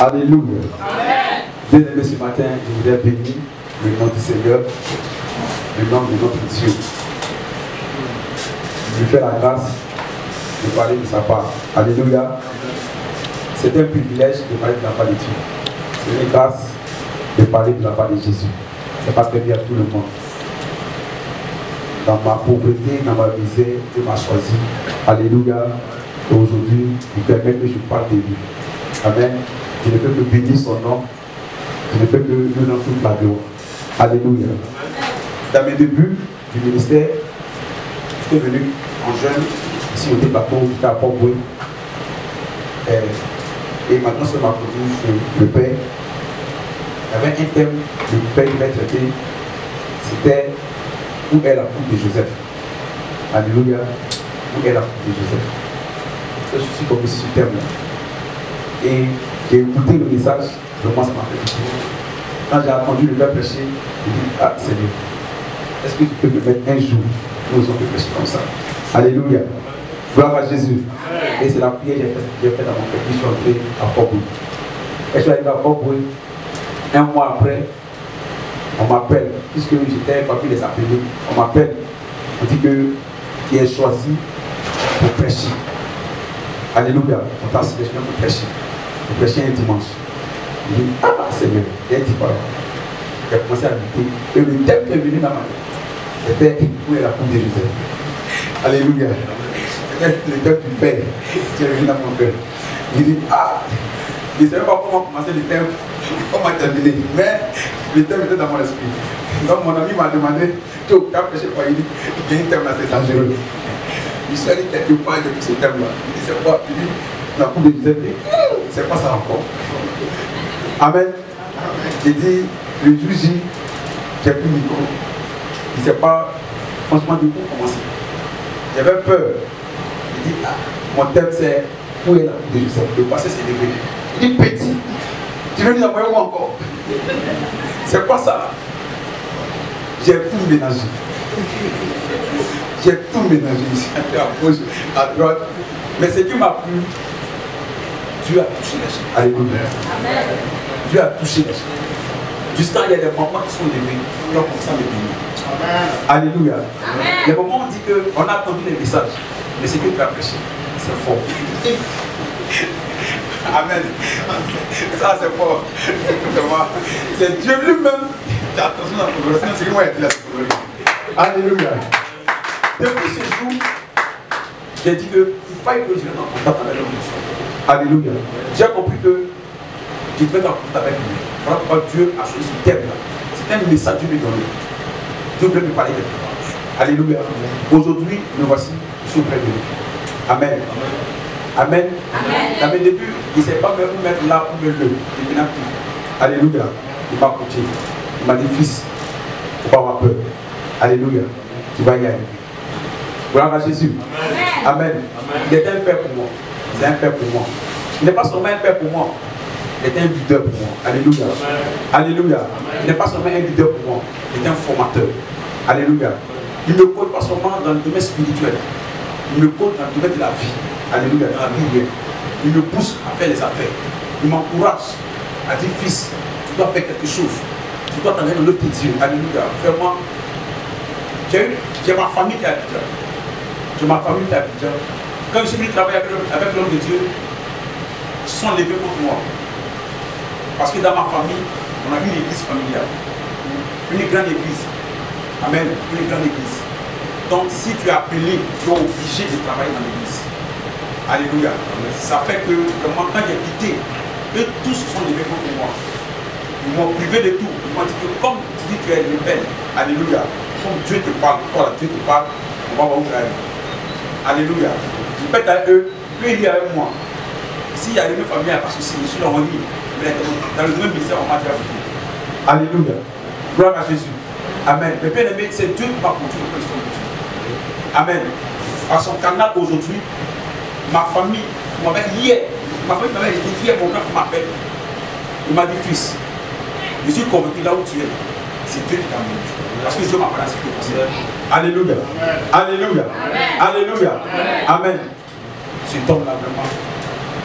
Alléluia. Bien-aimés, ce matin, je voudrais bénir le nom du Seigneur, le nom de notre Dieu. Je lui fais la grâce de parler de sa part. Alléluia. C'est un privilège de parler de la part de Dieu. C'est une grâce de parler de la part de Jésus. C'est pas permis à tout le monde. Dans ma pauvreté, dans ma misère, Dieu m'a choisi. Alléluia. Et aujourd'hui, il permet que je parle de lui. Amen. Je ne peux que bénir son nom. Je ne peux que lui donner toute la gloire. Alléluia. Dans mes débuts du ministère, j'étais venu en jeune, ici au département, j'étais à Port-Boué. Et maintenant, sur ma production, le Père, il y avait un thème que le Père m'a traité, c'était « Où est la coupe de Joseph ?» Alléluia. Où est la coupe de Joseph? Je suis comme ce thème-là. Et j'ai écouté le message, je pense ma prédiction. Quand j'ai entendu le Père prêcher, j'ai dit « Ah, Seigneur, est-ce que tu peux me mettre un jour nous osons prêcher comme ça ?» Alléluia. Gloire à Jésus. Et c'est la prière que j'ai faite à mon père. Je suis entré à Port-Boué. Et je suis arrivé à Port-Boué. Un mois après, on m'appelle, puisque j'étais parmi les appelés, on m'appelle. On dit que qui est choisi pour prêcher. Alléluia. On t'a sélectionné pour prêcher. Pour prêcher un dimanche. Je dis, ah Seigneur, il a dit quoi? J'ai commencé à lutter. Et le thème qui est venu dans ma vie, c'était où est la coupe de Joseph? Alléluia. Le thème du Père, qui est venu dans mon cœur. Je dis, ah, je ne savais pas comment commencer le thème, comment terminer, mais le thème était dans mon esprit. Donc mon ami m'a demandé, tu as prêché quoi? Il dit, il y a un thème là, c'est dangereux. Je suis allé quelque part depuis ce thème là. Il dit, c'est quoi? Il dit, la coupe de Joseph, c'est pas ça encore. Amen. J'ai dit, le jour J, j'ai pris le micro. Il ne sait pas, franchement, du coup, comment c'est. J'avais peur. Il dit, ah, mon thème c'est où est la coupe de Joseph? Le passé c'est devenu. Il dit, petit, tu veux nous envoyer où encore? C'est quoi ça? J'ai tout ménagé. J'ai tout ménagé ici, à gauche, à droite. Mais ce qui m'a plu, Dieu a touché les gens. Alléluia. Dieu a touché les gens. Jusqu'à il y a des moments qui sont levés, on commence à me bénir. Alléluia. Il y a des moments où on dit qu'on a entendu les messages. Mais c'est que tu as prêché, c'est fort. Amen. Ça c'est fort. C'est Dieu lui-même qui a attendu la congrégation. C'est moi qui ai dit la. Alléluia. Depuis ce jour, j'ai dit qu'il fallait que je vienne en contact avec l'homme. Alléluia. J'ai compris que je devais être en contact avec lui. Voilà pourquoi Dieu a choisi ce thème-là. C'est un message que Dieu lui donnait. Dieu veut me parler de toi. Alléluia. Aujourd'hui, nous voici. Amen. Amen. Dans mes débuts, il ne sait pas où mettre là où me le. Il m'a pris. Alléluia. Il m'a coaché. Il m'a dit, fils, il ne faut pas avoir peur. Alléluia. Tu vas y arriver. Gloire à Jésus. Amen. Il était un père pour moi. C'est un père pour moi. Il n'est pas seulement un père pour moi. Il était un leader pour moi. Alléluia. Alléluia. Il n'est pas seulement un leader pour moi. Il était un formateur. Alléluia. Il ne me coach pas seulement dans le domaine spirituel. Il me compte dans le domaine de la vie. Alléluia, dans la vie. Il me pousse à faire les affaires. Il m'encourage à dire, fils, tu dois faire quelque chose. Tu dois t'en aller dans l'autre Dieu. Alléluia. Vraiment, j'ai ma famille qui est à Abidjan. J'ai ma famille qui est à Abidjan. Quand je suis venu travailler avec l'homme de Dieu, ils sont levés contre moi. Parce que dans ma famille, on a une église familiale. Une grande église. Amen. Une grande église. Donc, si tu es appelé, tu es obligé de travailler dans l'église. Alléluia. Ça fait que, vraiment, quand j'ai quitté, eux tous sont levés contre moi. Ils m'ont privé de tout. Ils m'ont dit que, comme tu dis, tu es rebelle. Alléluia. Comme Dieu te parle, toi, Dieu te parle, on va voir où tu arrives. Alléluia. Je pète à eux, eux, ils sont avec moi. S'il y a une famille, parce que si je suis dans mon lit, dans le même ministère, on m'a déjà vu. Alléluia. Gloire à Jésus. Amen. Le bien-aimé, c'est Dieu qui m'a conduit le plus. Amen. À son canal aujourd'hui, ma famille m'avait hier, ma famille m'avait dit hier, mon frère m'appelle. Il m'a dit, fils, je suis convaincu là où tu es. C'est Dieu qui t'a mené. Parce que Dieu m'a parlé à ce que tu conseilles. Alléluia. Alléluia. Alléluia. Amen. Cet homme-là, vraiment,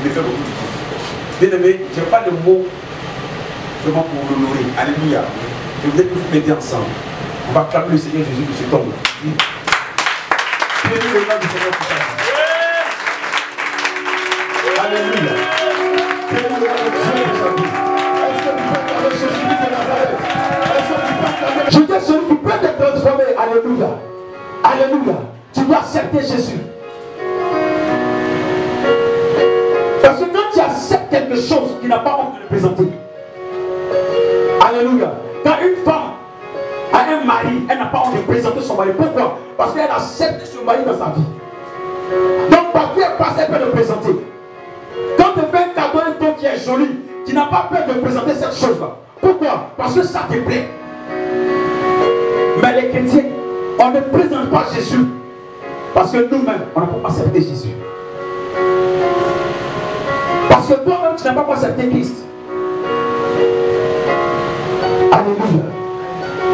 il me fait beaucoup de bien. bien-aimé, je n'ai pas de mots vraiment pour l'honorer. Alléluia. Je voudrais que vous m'aidiez ensemble. On va clamer le Seigneur Jésus de cet homme. Alléluia. Je t'ai celui qui peut te transformer. Alléluia. Alléluia. Tu dois accepter Jésus. Parce que quand tu acceptes quelque chose, tu n'as pas honte de le présenter. Alléluia. Quand une femme a un mari, elle n'a pas honte de présenter son mari. Pourquoi? Parce qu'elle accepte ce mari dans sa vie. Donc partout elle passe, elle peut le présenter. Quand tu fais un cadeau, un don qui est joli, tu n'as pas peur de présenter cette chose-là. Pourquoi? Parce que ça te plaît. Mais les chrétiens, on ne présente pas Jésus. Parce que nous-mêmes, on n'a pas accepté Jésus. Parce que toi-même, tu n'as pas accepté Christ. Alléluia.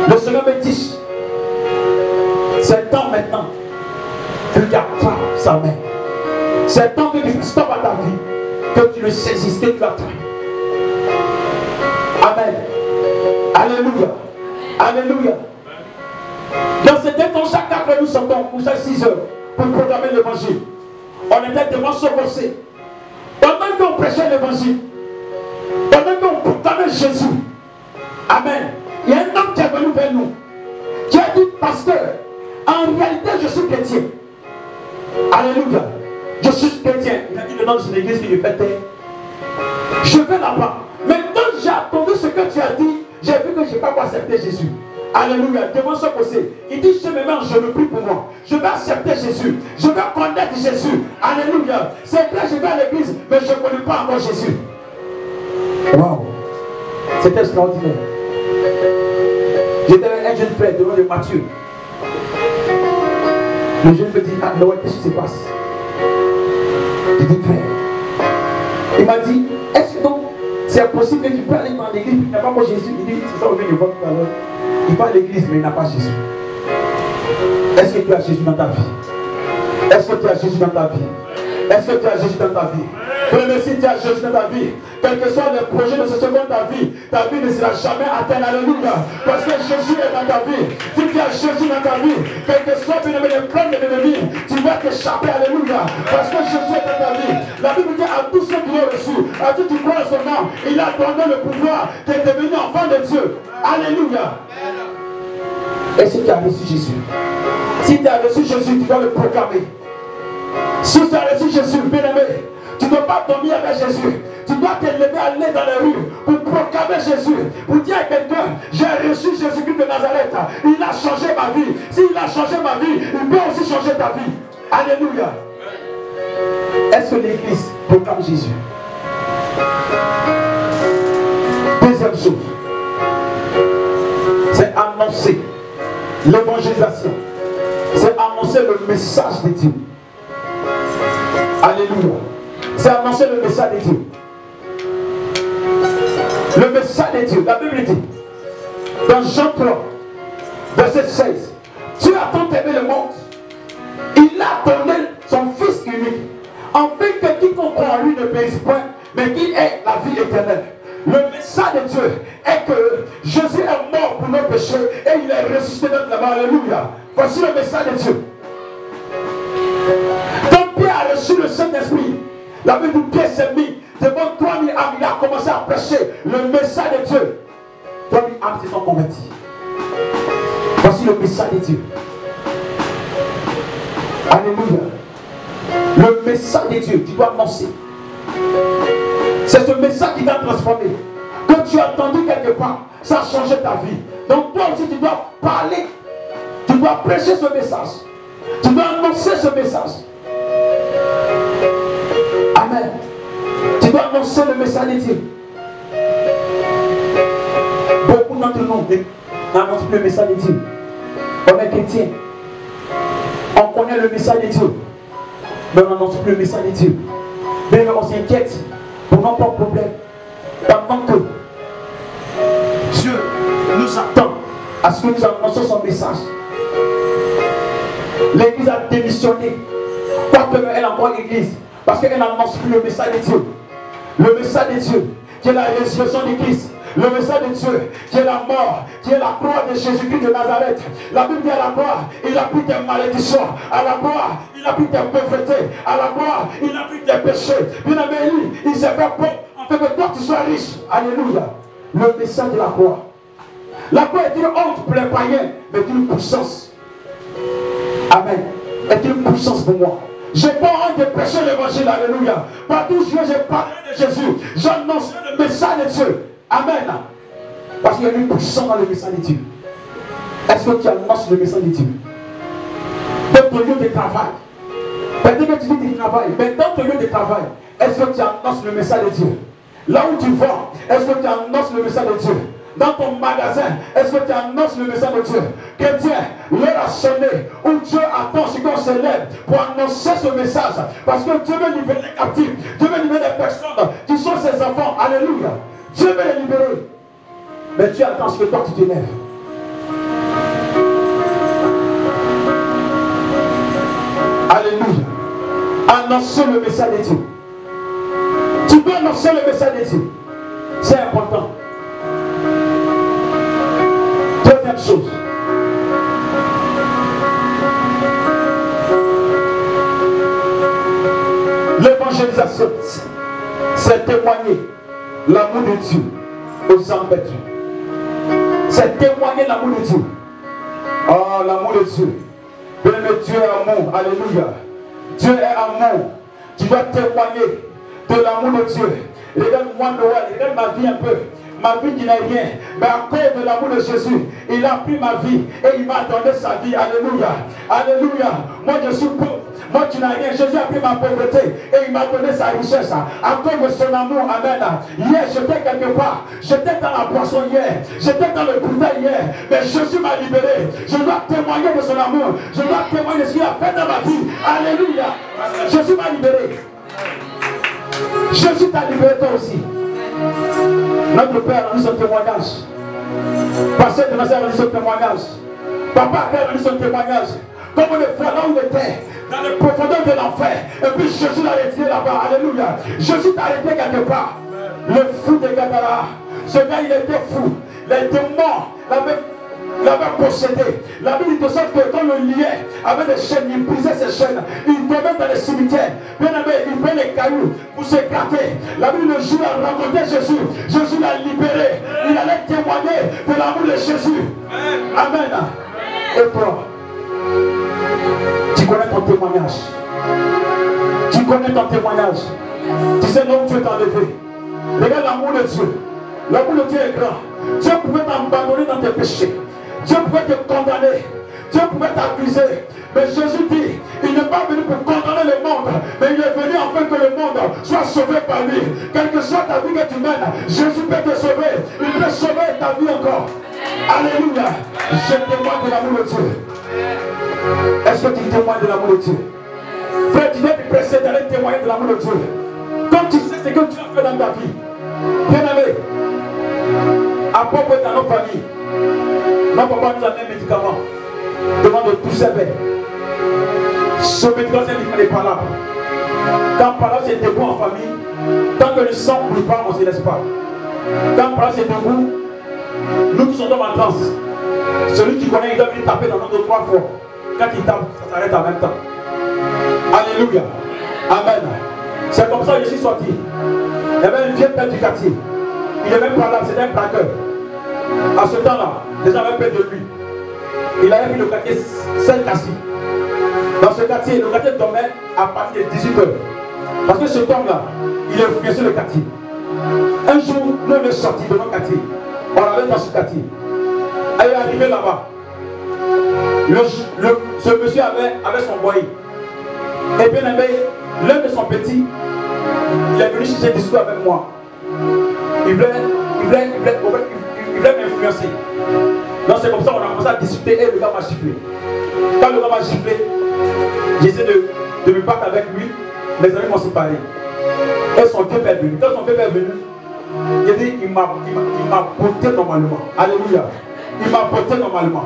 Le Seigneur me dit, c'est le temps maintenant que tu attrapes sa main. C'est le temps que tu stoppes à ta vie, que tu le saisisses, que tu l'attrapes. Amen. Alléluia. Alléluia. Dans ce temps, chaque 4 heures, nous sortons, ou chaque 6 heures, pour proclamer l'évangile. On était devant ce procès. Pendant qu'on prêchait l'évangile, pendant qu'on proclamait Jésus, amen, il y a un homme qui est venu vers nous, qui a dit, pasteur, en réalité, je suis chrétien. Alléluia. Je suis chrétien. Il a dit, non, c'est l'église qui me fait taire. Je vais là-bas. Mais quand j'ai attendu ce que tu as dit, j'ai vu que je n'ai pas accepté Jésus. Alléluia, devant ce procès, il dit, je me mets en genoux, prie pour moi. Je vais accepter Jésus. Je vais connaître Jésus. Alléluia. C'est vrai, je vais à l'église, mais je ne connais pas encore Jésus. Waouh. C'est extraordinaire. J'étais avec un jeune frère devant le Matthieu. Le jeune me dit, ah Noël, qu'est-ce qui se passe? Il dit, frère. Il m'a dit, est-ce que donc c'est possible que tu peux aller dans l'église, il n'a pas encore Jésus? Il dit, c'est ça, on vient de voir tout à l'heure. Il va à l'église, mais il n'a pas Jésus. Est-ce que tu as Jésus dans ta vie? Est-ce que tu as Jésus dans ta vie? Est-ce que tu as Jésus dans ta vie? Même si tu as Jésus dans ta vie, quel que soit le projet de ce second ta vie ne sera jamais atteinte. Alléluia. Parce que Jésus est dans ta vie. Si tu as Jésus dans ta vie, quel que soit le plan de l'ennemi, tu vas t'échapper. Alléluia. Parce que Jésus est dans ta vie. La Bible dit à tous ceux qui l'ont reçu, à tous ceux qui croient en son nom, il a donné le pouvoir de devenir enfant de Dieu. Alléluia. Et si tu as reçu Jésus, si tu as reçu Jésus, tu dois le proclamer. Si tu as reçu Jésus, bien-aimé, tu ne dois pas dormir avec Jésus. Tu dois te lever, aller dans les rues pour proclamer Jésus. Pour dire à quelqu'un, j'ai reçu Jésus-Christ de Nazareth. Il a changé ma vie. S'il a changé ma vie, il peut aussi changer ta vie. Alléluia. Est-ce que l'église proclame Jésus? Deuxième chose, c'est annoncer l'évangélisation. C'est annoncer le message de Dieu. Alléluia. C'est annoncer le message de Dieu. Le message de Dieu. La Bible dit, dans Jean 3, verset 16, Dieu a tant aimé le monde. Il a donné son Fils unique, afin que quiconque croit en lui ne périsse point, mais qu'il ait la vie éternelle. Le message de Dieu est que Jésus est mort pour nos péchés et il est ressuscité de notre mort. Alléluia. Voici le message de Dieu. Quand Pierre a reçu le Saint-Esprit, la Bible dit Pierre s'est mis devant 3000 âmes, il a commencé à prêcher le message de Dieu. 3000 âmes se sont converties. Voici le message de Dieu. Alléluia. Le message de Dieu, tu dois annoncer. C'est ce message qui t'a transformé. Quand tu as entendu quelque part, ça a changé ta vie. Donc toi aussi, tu dois parler. Tu dois prêcher ce message. Tu dois annoncer ce message. Amen. Tu dois annoncer le message de Dieu. Beaucoup d'entre nous n'annoncent plus le message de Dieu. On est chrétien. On connaît le message de Dieu. Mais on n'annonce plus le message de Dieu. Mais on s'inquiète pour nos propres problèmes. Pendant que Dieu nous attend à ce que nous annonçons son message. L'église a démissionné. Quoique elle est encore l'église. Parce qu'elle n'annonce plus le message de Dieu. Le message de Dieu, qui est la résurrection du Christ. Le message de Dieu, qui est la mort, qui est la croix de Jésus-Christ de Nazareth. La Bible dit à la croix, il a pris tes malédictions. À la croix, il a pris tes pauvretés. À la croix, il a pris tes péchés. Bien aimé, il s'est fait pauvre, afin que toi tu sois riche. Alléluia. Le message de la croix. La croix est une honte pour les païens, mais une puissance. Amen. Est une puissance pour moi. Je n'ai pas honte de prêcher l'évangile. Alléluia. Partout où je parle de Jésus, j'annonce le message de Dieu. Amen. Parce qu'il y a une puissance dans le message de Dieu. Est-ce que tu annonces le message de Dieu? Dans ton lieu de travail. Peut-être que tu dis que tu travailles, mais dans ton lieu de travail, est-ce que tu annonces le message de Dieu? Là où tu vas, est-ce que tu annonces le message de Dieu? Dans ton magasin, est-ce que tu annonces le message de Dieu? Chrétien, l'heure a sonné où Dieu attend ce qu'on se lève pour annoncer ce message. Parce que Dieu veut libérer les captifs, Dieu veut libérer les personnes qui sont ses enfants. Alléluia. Dieu veut les libérer. Mais Dieu attend ce que toi tu te lèves. Alléluia. Annoncer le message de Dieu. Tu dois annoncer le message de Dieu. C'est important. Deuxième chose. L'évangélisation, c'est témoigner l'amour de Dieu aux âmes perdues. C'est témoigner l'amour de Dieu. Oh, l'amour de Dieu. Bien aimé, Dieu est amour. Alléluia. Dieu est amour. Tu dois témoigner de l'amour de Dieu. Regarde-moi, Noël. Regarde ma vie un peu. Ma vie qui n'est rien. Mais à cause de l'amour de Jésus, il a pris ma vie et il m'a donné sa vie. Alléluia. Alléluia. Moi, je suis pauvre. Moi, tu n'as rien. Jésus a pris ma pauvreté et il m'a donné sa richesse. À cause de son amour. Amen. Hier, j'étais quelque part. J'étais dans la poisson hier. J'étais dans le bouteille hier. Mais Jésus m'a libéré. Je dois témoigner de son amour. Je dois témoigner de ce qu'il a fait dans ma vie. Alléluia. Jésus m'a libéré. Jésus t'a libéré toi aussi. Notre Père a rendu son témoignage. Pasteur de Nazareth a rendu son témoignage. Papa a rendu son témoignage. Comme le voilà où il était, dans les profondeurs de l'enfer. Et puis Jésus l'a retiré là-bas. Alléluia. Jésus t'a arrêté quelque part. Le fou de Gadara. Ce gars, il était fou. Les démons l'avaient possédé. La Bible dit de sorte que quand le liait avec des chaînes, il brisait ses chaînes. Il tombait dans les cimetières. Bien aimé, il fait les cailloux pour s'écarter. La Bible, le jour a rencontré Jésus. Jésus l'a libéré. Il allait témoigner de l'amour de Jésus. Amen. Et toi, tu connais ton témoignage. Tu connais ton témoignage. Tu sais là où tu es enlevé. Regarde l'amour de Dieu. L'amour de Dieu est grand. Dieu pouvait t'abandonner dans tes péchés. Dieu pouvait te condamner. Dieu pouvait t'accuser. Mais Jésus dit, il n'est pas venu pour condamner le monde, mais il est venu afin que le monde soit sauvé par lui. Quelle que soit ta vie que tu mènes, Jésus peut te sauver. Il peut sauver ta vie encore. Alléluia. Je témoigne de l'amour de Dieu. Est-ce que tu témoignes de l'amour de Dieu? Frère, tu dois te presser d'aller témoigner de l'amour de Dieu. Quand tu sais ce que Dieu a fait dans ta vie, bien aimé, à propos de nos familles, notre papa nous a mis un médicament devant de tous ses pères. Ce médicament, c'est un médicament des palabres. Dans palabres, c'est debout en famille. Tant que le sang ne brûle pas, on ne se laisse pas. Dans palabres, c'est debout. Nous qui sommes en transe, celui qui connaît, il doit venir taper dans l'ordre de 3 fois. Quand il tape, ça s'arrête en même temps. Alléluia. Amen. C'est comme ça que je suis sorti. Il y avait un vieux père du quartier. Il est même pas là, c'était un braqueur. À ce temps-là, les gens avaient peur de lui. Il avait mis le quartier Saint-Cassis. Dans ce quartier, le quartier dormait à partir de 18 h. Parce que cet homme-là, il est sur le quartier. Un jour, nous on est sorti de mon quartier. On allait dans ce quartier. Elle est arrivée là-bas. Ce monsieur avait son boy. Et bien aimé, l'un de son petit, il est venu chercher des sous avec moi. Il voulait m'influencer. Donc c'est comme ça qu'on a commencé à discuter et le gars m'a giflé. Quand le gars m'a giflé, j'essaie de me battre avec lui. Mes amis m'ont séparé. Et son Dieu est venu. Quand son Dieu est venu, il dit, il m'a porté normalement. Alléluia. Il m'a porté normalement.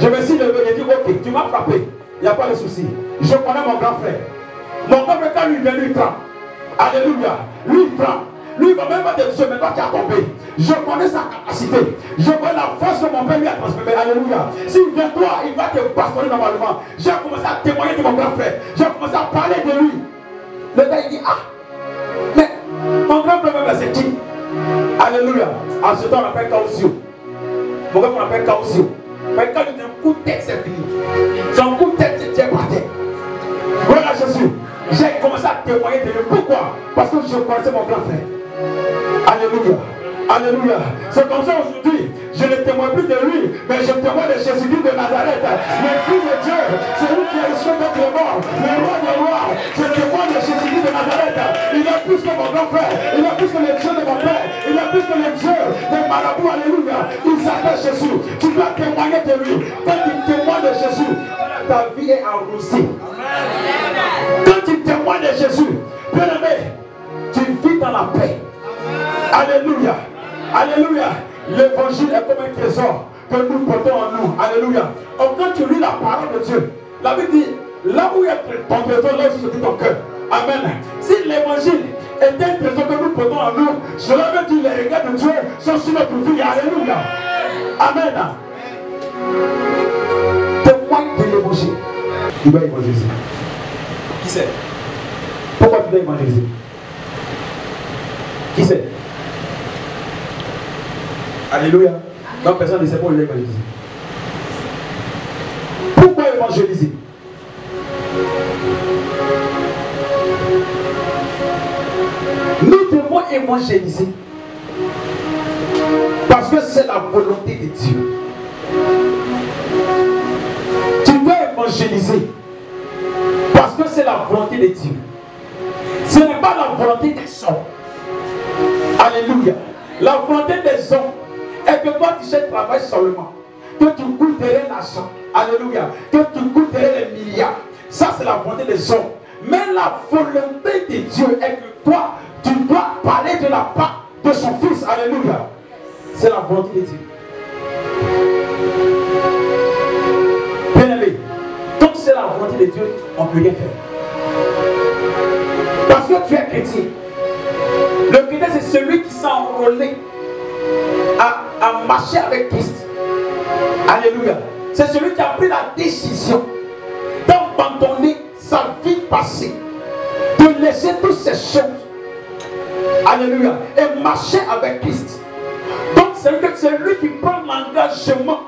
Je me suis levé, j'ai dit, ok, tu m'as frappé. Il n'y a pas de souci. Je connais mon grand frère. Mon grand frère, quand lui vient, lui prend. Alléluia. Lui prend. Lui, il va même pas te dire, mais toi qui as tombé, je connais sa capacité. Je connais la force que mon père lui a transmise. Alléluia. S'il vient toi, il va te passionner normalement. J'ai commencé à témoigner de mon grand frère. J'ai commencé à parler de lui. Le gars, il dit, ah, mais mon grand frère, c'est qui? Alléluia. En ce temps, on appelle Kaosio. Mon grand frère, on appelle Kaosio. Mais quand il donne un coup de tête, c'est fini. Son coup de tête, c'est Dieu par terre. Voilà Jésus. J'ai commencé à témoigner de lui. Pourquoi? Parce que je connaissais mon grand frère. Alléluia. Alléluia. C'est comme ça aujourd'hui. Je ne témoigne plus de lui, mais je témoigne de Jésus-Christ de Nazareth. Le Fils de Dieu, celui qui est issu d'être mort, le roi des rois. Je témoigne de Jésus-Christ de Nazareth. Il est plus que mon grand frère. Il est plus que le Dieu de mon père. Il est plus que le Dieu de Marabout. Alléluia. Il s'appelle Jésus. Tu dois témoigner de lui. Quand tu témoignes de Jésus, ta vie est enroussée. Quand tu témoignes de Jésus, bien aimé, tu vis dans la paix. Alléluia. Alléluia. L'évangile est comme un trésor que nous portons en nous. Alléluia. Or, quand tu lis la parole de Dieu, la Bible dit, là où est ton trésor, là où se trouve ton cœur. Amen. Si l'évangile est un trésor que nous portons en nous, cela veut dire que les regards de Dieu sont sur notre vie. Alléluia. Amen. Témoigne de l'évangile. Tu dois évangéliser. Qui c'est? Pourquoi tu dois évangéliser? Qui c'est? Alléluia. Donc personne ne sait pas où il est évangélisé. Pourquoi évangéliser? Nous devons évangéliser. Parce que c'est la volonté de Dieu. Tu dois évangéliser. Parce que c'est la volonté de Dieu. Ce n'est pas la volonté des hommes. Alléluia. La volonté des hommes est que toi tu sais travailler seulement, que tu coûterais l'argent, alléluia, que tu coûterais les milliards. Ça c'est la volonté des hommes. Mais la volonté de Dieu est que toi tu dois parler de la part de son fils, alléluia. C'est la volonté de Dieu. Bien aimé, donc c'est la volonté de Dieu, on ne peut rien faire. Parce que tu es chrétien. Le chrétien c'est celui qui s'est enrôlé à marcher avec Christ. Alléluia. C'est celui qui a pris la décision d'abandonner sa vie passée, de laisser toutes ces choses. Alléluia. Et marcher avec Christ. Donc c'est lui qui prend l'engagement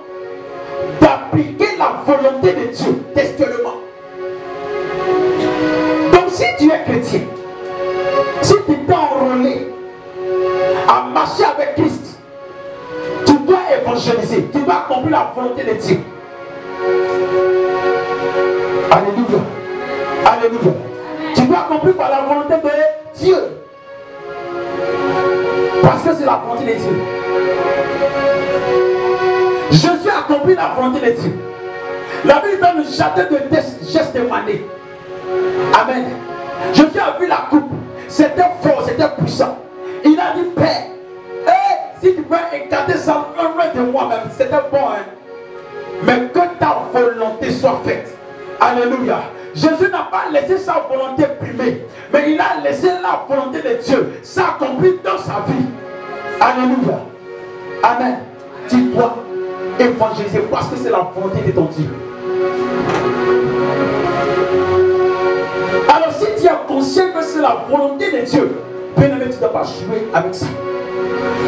d'appliquer la volonté de Dieu textuellement. Donc si tu es chrétien, si tu t'es enrôlé à marcher avec Christ, tu dois évangéliser, tu dois accomplir la volonté de Dieu. Alléluia. Alléluia. Tu dois accomplir par la volonté de Dieu. Parce que c'est la volonté de Dieu. Je suis accompli la volonté de Dieu. La Bible est dans le jardin de Gethsémane. Amen. Jésus a vu la coupe. C'était fort, c'était puissant. Il a dit, Père, et si tu veux écarter ça loin de moi-même, c'était bon, hein? Mais que ta volonté soit faite. Alléluia. Jésus n'a pas laissé sa volonté primer, mais il a laissé la volonté de Dieu s'accomplir dans sa vie. Alléluia. Amen. Tu dois évangéliser parce que c'est la volonté de ton Dieu. Alors si tu es conscient que c'est la volonté de Dieu, bien-aimé, tu ne dois pas jouer avec ça.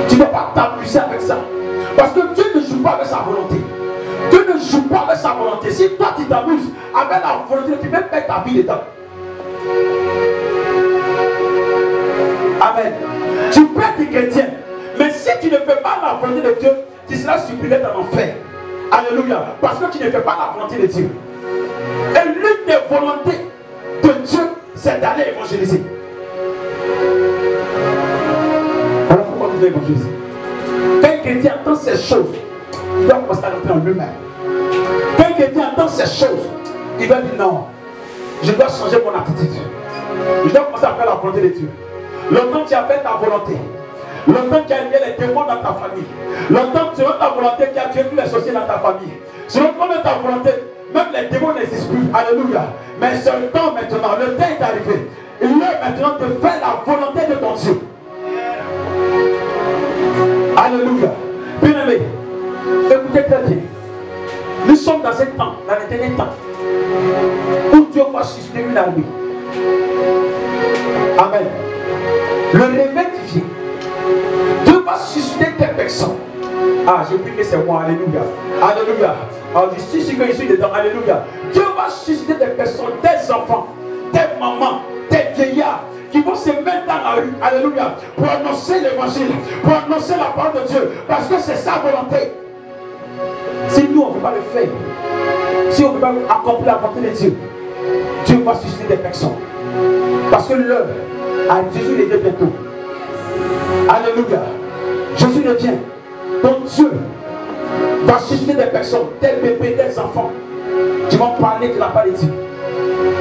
Tu ne dois pas t'amuser avec ça. Parce que Dieu ne joue pas avec sa volonté. Dieu ne joue pas avec sa volonté. Si toi tu t'amuses avec la volonté, tu peux perdre ta vie dedans. Amen. Tu peux être chrétien. Mais si tu ne fais pas la volonté de Dieu, tu seras supprimé dans l'enfer. Alléluia. Parce que tu ne fais pas la volonté de Dieu. Et l'une des volontés de Dieu, c'est d'aller évangéliser. Voilà pourquoi tu dois évangéliser. Quand un chrétien entend ces choses, il doit commencer à rentrer en lui-même. Quand un chrétien entend ces choses, il doit dire non, je dois changer mon attitude. Je dois commencer à faire la volonté de Dieu. Longtemps tu as fait ta volonté. Longtemps tu as lié les démons dans ta famille. Longtemps tu as ta volonté qui a tué tous les sorciers dans ta famille. Selon ta volonté, même les démons n'existent plus. Alléluia. Mais c'est le temps maintenant. Le temps est arrivé. Il est maintenant de faire la volonté de ton Dieu. Alléluia. Bien aimé, écoutez très bien. Nous sommes dans un temps, dans le dernier temps, où Dieu va susciter une armée. Amen. Le réveil divin, Dieu va susciter des personnes. Ah, j'ai pris que c'est moi, alléluia. Alléluia. Alors, je suis sûr que je suis dedans, alléluia. Dieu va susciter des personnes, des enfants, des mamans, des vieillards, qui vont se mettre dans la rue, alléluia, pour annoncer l'évangile, pour annoncer la parole de Dieu, parce que c'est sa volonté. Si nous, on ne peut pas le faire, si on ne peut pas accomplir la volonté de Dieu, Dieu va susciter des personnes. Parce que l'heure à Jésus les vient bientôt. Alléluia. Jésus les vient. Donc Dieu va susciter des personnes, des bébés, des enfants, qui vont parler de la parole de Dieu.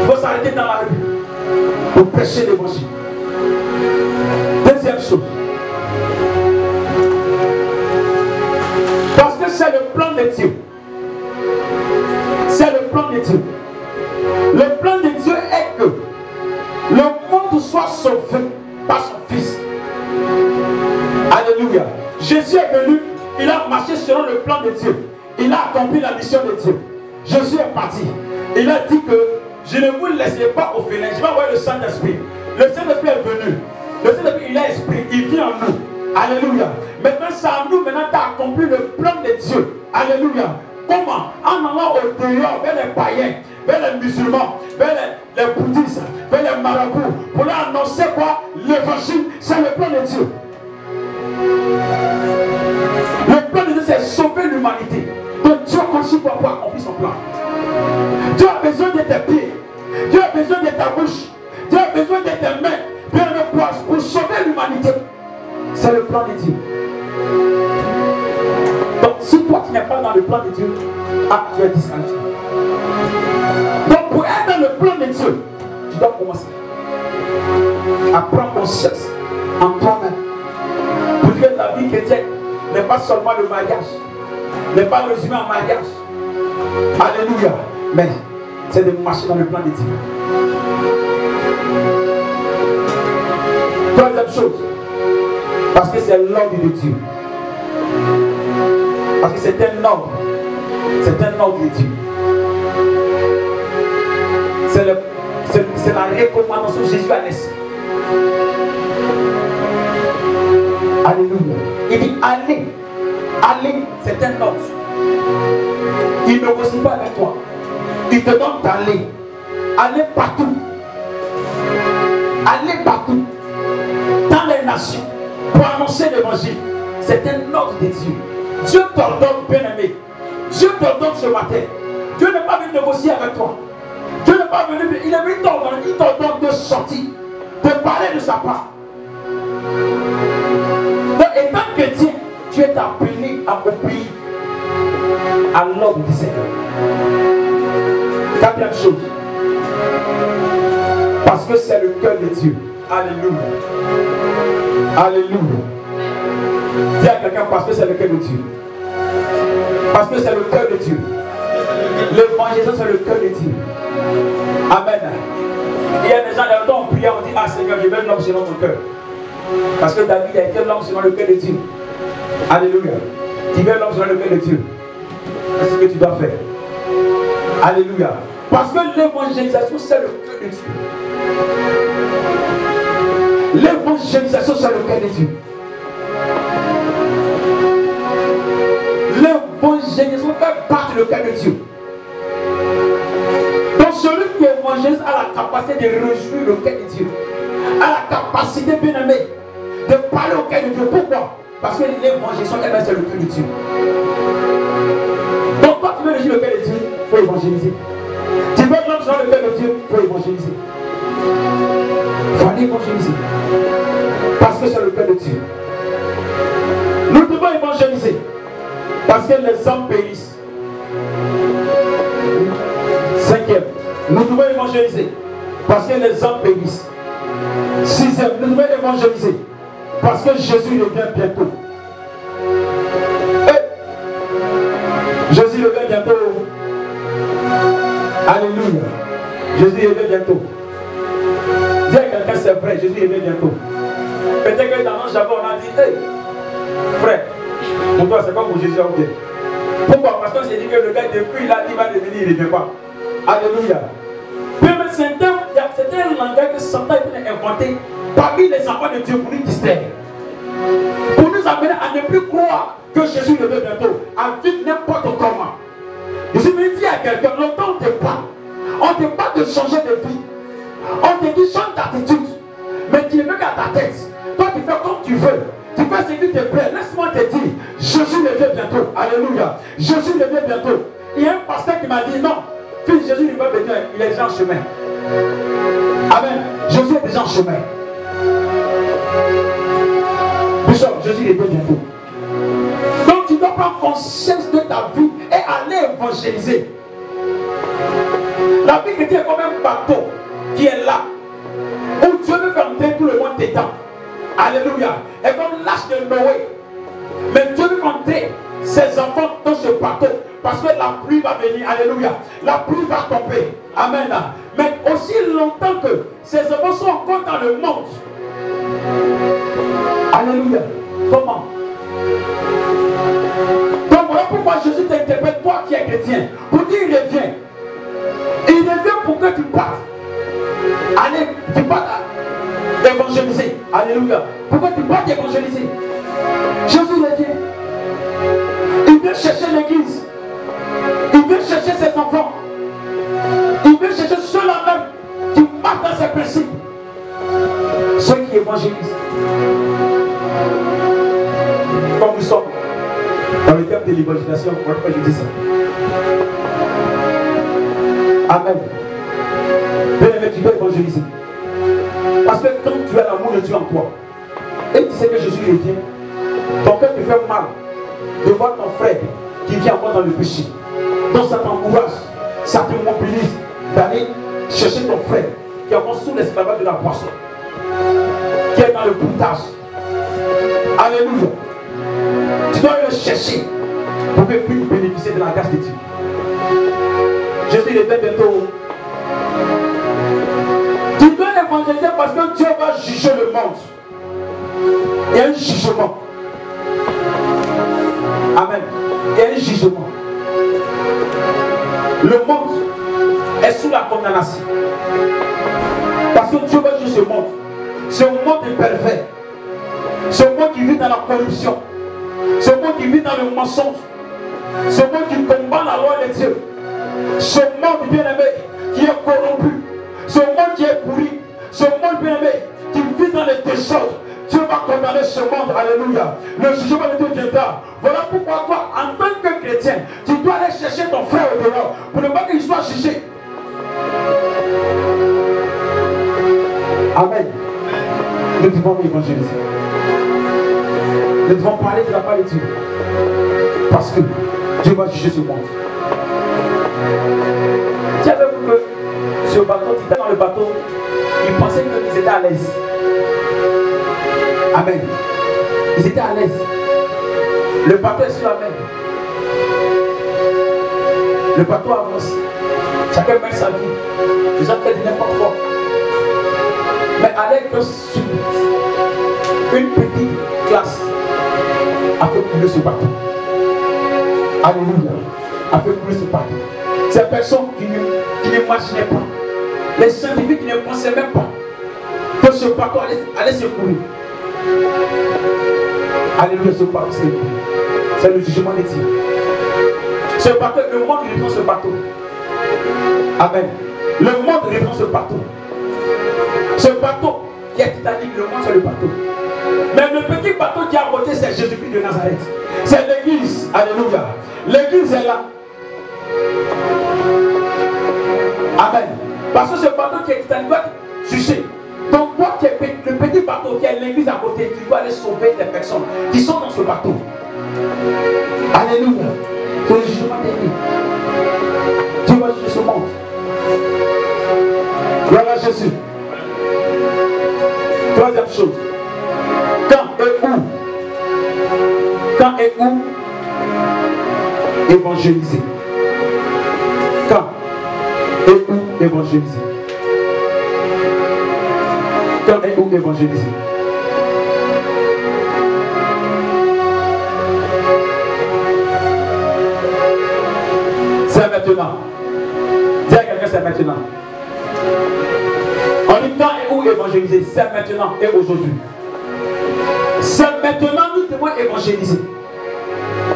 Ils vont s'arrêter dans la rue pour prêcher l'évangile. Deuxième chose. Parce que c'est le plan de Dieu. C'est le plan de Dieu. Le plan de Dieu est que le monde soit sauvé par son Fils. Alléluia. Jésus est venu, il a marché selon le plan de Dieu. Il a accompli la mission de Dieu. Jésus est parti. Il a dit que je ne vous laisserai pas au félin. Je vais envoyer le Saint-Esprit. Le Saint-Esprit est venu. Le Saint-Esprit, il a esprit. Il vit en nous. Alléluia. Maintenant, c'est en nous. Maintenant, tu as accompli le plan de Dieu. Alléluia. Comment? En allant au dehors vers les païens, vers les musulmans, vers les bouddhistes, vers les marabouts, pour leur annoncer quoi? L'évangile, c'est le plan de Dieu. Le plan de Dieu, c'est sauver l'humanité. Donc Dieu conçoit pour accomplir son plan. Dieu a besoin de tes pieds, Dieu a besoin de ta bouche, Dieu a besoin de tes mains, Dieu le place pour sauver l'humanité. C'est le plan de Dieu. Donc si toi tu n'es pas dans le plan de Dieu, tu es disqualifié. Donc pour être dans le plan de Dieu, tu dois commencer à prendre conscience en toi-même. Pour que la vie chrétienne n'est pas seulement le mariage, n'est pas résumé en mariage. Alléluia. Mais c'est de marcher dans le plan de Dieu. Troisième chose, parce que c'est l'ordre de Dieu. Parce que c'est un ordre de Dieu. C'est la recommandation que Jésus a laissée. Alléluia. Il dit allez, allez, c'est un ordre. Il ne négocie pas avec toi. Il te donne d'aller. Aller partout. Aller partout. Dans les nations. Pour annoncer l'évangile. C'est un ordre de Dieu. Dieu t'ordonne, bien-aimé. Dieu t'ordonne ce matin. Dieu n'est pas venu négocier avec toi. Dieu n'est pas venu. Il est venu t'ordonner. Il t'ordonne de sortir. De parler de sa part. Donc, étant chrétien, tu es appelé à obéir à l'ordre du Seigneur. Quatrième chose, parce que c'est le cœur de Dieu. Alléluia. Alléluia. Dis à quelqu'un, parce que c'est le cœur de Dieu. Parce que c'est le cœur de Dieu. L'évangile, c'est le cœur de Dieu. Amen. Il y a des gens, dans le temps, on prie, on dit, ah Seigneur, je veux l'homme selon mon cœur. Parce que David a été l'homme selon le cœur de Dieu. Alléluia. Tu veux l'homme selon le cœur de Dieu. C'est ce que tu dois faire. Alléluia. Parce que l'évangélisation, c'est le cœur de Dieu. L'évangélisation, c'est le cœur de Dieu. L'évangélisation fait partie du cœur de Dieu. Donc celui qui évangélise a la capacité de réjouir le cœur de Dieu. A la capacité, bien aimée, de parler au cœur de Dieu. Pourquoi? Parce que l'évangélisation, elle-même, c'est le cœur de Dieu. Donc quand tu veux réjouir le cœur de Dieu, il faut évangéliser. Tu veux l'homme selon le cœur de Dieu, il faut évangéliser. Il faut aller évangéliser. Parce que c'est le cœur de Dieu. Nous devons évangéliser. Parce que les hommes périssent. Cinquième, nous devons évangéliser. Parce que les hommes périssent. Sixième, nous devons évangéliser. Parce que Jésus revient bientôt. Et Jésus revient bientôt. Alléluia. Jésus revient bientôt. Dis à quelqu'un, c'est vrai, Jésus revient bientôt. Peut-être que dans l'ange, on a dit, hey, frère, Pour toi, c'est comme pour Jésus. Pourquoi? Parce que j'ai dit que le gars, depuis là, il va devenir, il ne veut pas. Alléluia. Même c'était un langage que Satan a inventé parmi les enfants de Dieu pour nous distraire. Pour nous amener à ne plus croire que Jésus le veut bientôt. À vivre n'importe comment. Je suis venu dire à quelqu'un, longtemps on te parle. On te parle de changer de vie. On te dit change d'attitude. Mais tu es mec à ta tête. Toi tu fais comme tu veux. Tu fais ce qui te plaît. Laisse-moi te dire, Jésus le veut bientôt. Alléluia. Jésus le veut bientôt. Il y a un pasteur qui m'a dit non. Fils, Jésus ne veut pas venir. Il est déjà en chemin. Amen. Jésus est déjà en chemin. Bishop, Jésus le veut bientôt. Donc tu dois prendre conscience de ta vie et aller évangéliser. La vie chrétienne est comme un bateau qui est là. Où Dieu veut faire entrer tout le monde dedans. Alléluia. Et comme l'arche de Noé. Mais Dieu veut entrer ses enfants dans ce bateau. Parce que la pluie va venir. Alléluia. La pluie va tomber. Amen. Mais aussi longtemps que ces enfants sont encore dans le monde. Alléluia. Comment? Donc voilà pourquoi Jésus t'interpelle, toi qui es chrétien. Pour dire il revient. Il revient pour que tu partes. Allez, tu partes évangéliser. Alléluia. Pourquoi tu partes évangéliser? Jésus revient. Il vient chercher l'église. Il vient chercher ses enfants. Il vient chercher ceux-là même qui marchent dans ses principes. Ceux qui évangélisent. Comme nous sommes dans le terme de l'évangélisation, pourquoi je dis ça? Amen. Bien-aimé, tu dois évangéliser. Parce que quand tu as l'amour de Dieu en toi, et tu sais que Jésus est bien, ton cœur te fait mal de voir ton frère qui vient encore dans le péché. Donc ça t'encourage, ça te mobilise d'aller chercher ton frère qui est encore sous l'esclavage de la poisson, qui est dans le boutage. Alléluia. Tu dois le chercher pour que tu puisses bénéficier de la grâce de Dieu. Jésus le fait bientôt. Tu dois l'évangéliser parce que Dieu va juger le monde. Il y a un jugement. Amen. Il y a un jugement. Le monde est sous la condamnation. Parce que Dieu va juger ce monde. Ce monde est pervers. Ce monde qui vit dans la corruption. Ce monde qui vit dans le mensonge. Ce monde qui combat la loi de Dieu. Ce monde bien-aimé qui est corrompu. Ce monde qui est pourri. Ce monde bien-aimé qui vit dans les désordres. Dieu va condamner ce monde, alléluia. Le jugement de Dieu viendra. Voilà pourquoi toi, en tant que chrétien, tu dois aller chercher ton frère au dehors pour ne pas qu'il soit jugé. Amen. Nous devons évangéliser. Nous devons parler de la parole de Dieu. Parce que Dieu va juger ce monde. Tu avais vu que ce bateau, tu étais dans le bateau, ils pensaient qu'ils étaient à l'aise. Amen. Ils étaient à l'aise. Le bateau est sur la mer. Le bateau avance. Chacun mène sa vie. Les gens font de n'importe quoi. Mais avec une petite classe a fait couler ce bateau. Alléluia. A fait couler ce bateau. Ces personnes qui ne marchaient pas. Les scientifiques qui ne pensaient même pas que ce bateau allait se couler. Alléluia, ce bateau, c'est le jugement de Dieu. Ce bateau, le monde reprend ce bateau. Amen. Le monde reprend ce bateau. Ce bateau qui est Titanic, le monde c'est le bateau. Mais le petit bateau qui a voté, c'est Jésus-Christ de Nazareth. C'est l'église. Alléluia. L'église est là. Amen. Parce que ce bateau qui est Titanic doit être jugé. Donc toi qui es le petit bateau qui est l'église à côté, tu dois aller sauver les personnes qui sont dans ce bateau. Alléluia. C'est le jugement dernier. Tu vas juger ce monde. Voilà Jésus. Troisième chose. Quand et où? Quand et où? Évangéliser. Quand et où évangéliser? Quand et où évangéliser? maintenant. Dis à quelqu'un, c'est maintenant. En même temps, et où évangéliser? C'est maintenant et aujourd'hui. C'est maintenant que tu dois évangéliser.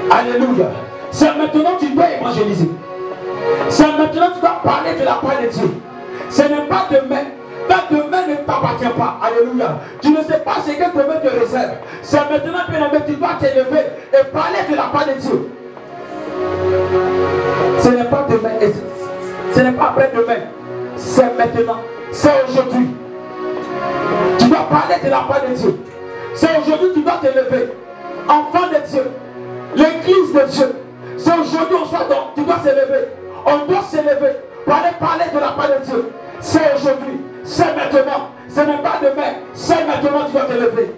Alléluia. C'est maintenant que tu dois évangéliser. C'est maintenant que tu dois parler de la parole de Dieu. Ce n'est pas demain. Ta demain ne t'appartient pas. Alléluia. Tu ne sais pas ce que demain te réserve. C'est maintenant que tu dois t'élever et parler de la part de Dieu. Ce n'est pas demain. Ce n'est pas après demain. C'est maintenant. C'est aujourd'hui. Tu dois parler de la part de Dieu. C'est aujourd'hui que tu dois t'élever. Enfant de Dieu. L'église de Dieu. C'est aujourd'hui que tu dois s'élever. On doit s'élever. Parler de la part de Dieu. C'est aujourd'hui. C'est maintenant, ce n'est pas demain, c'est maintenant que tu dois te lever.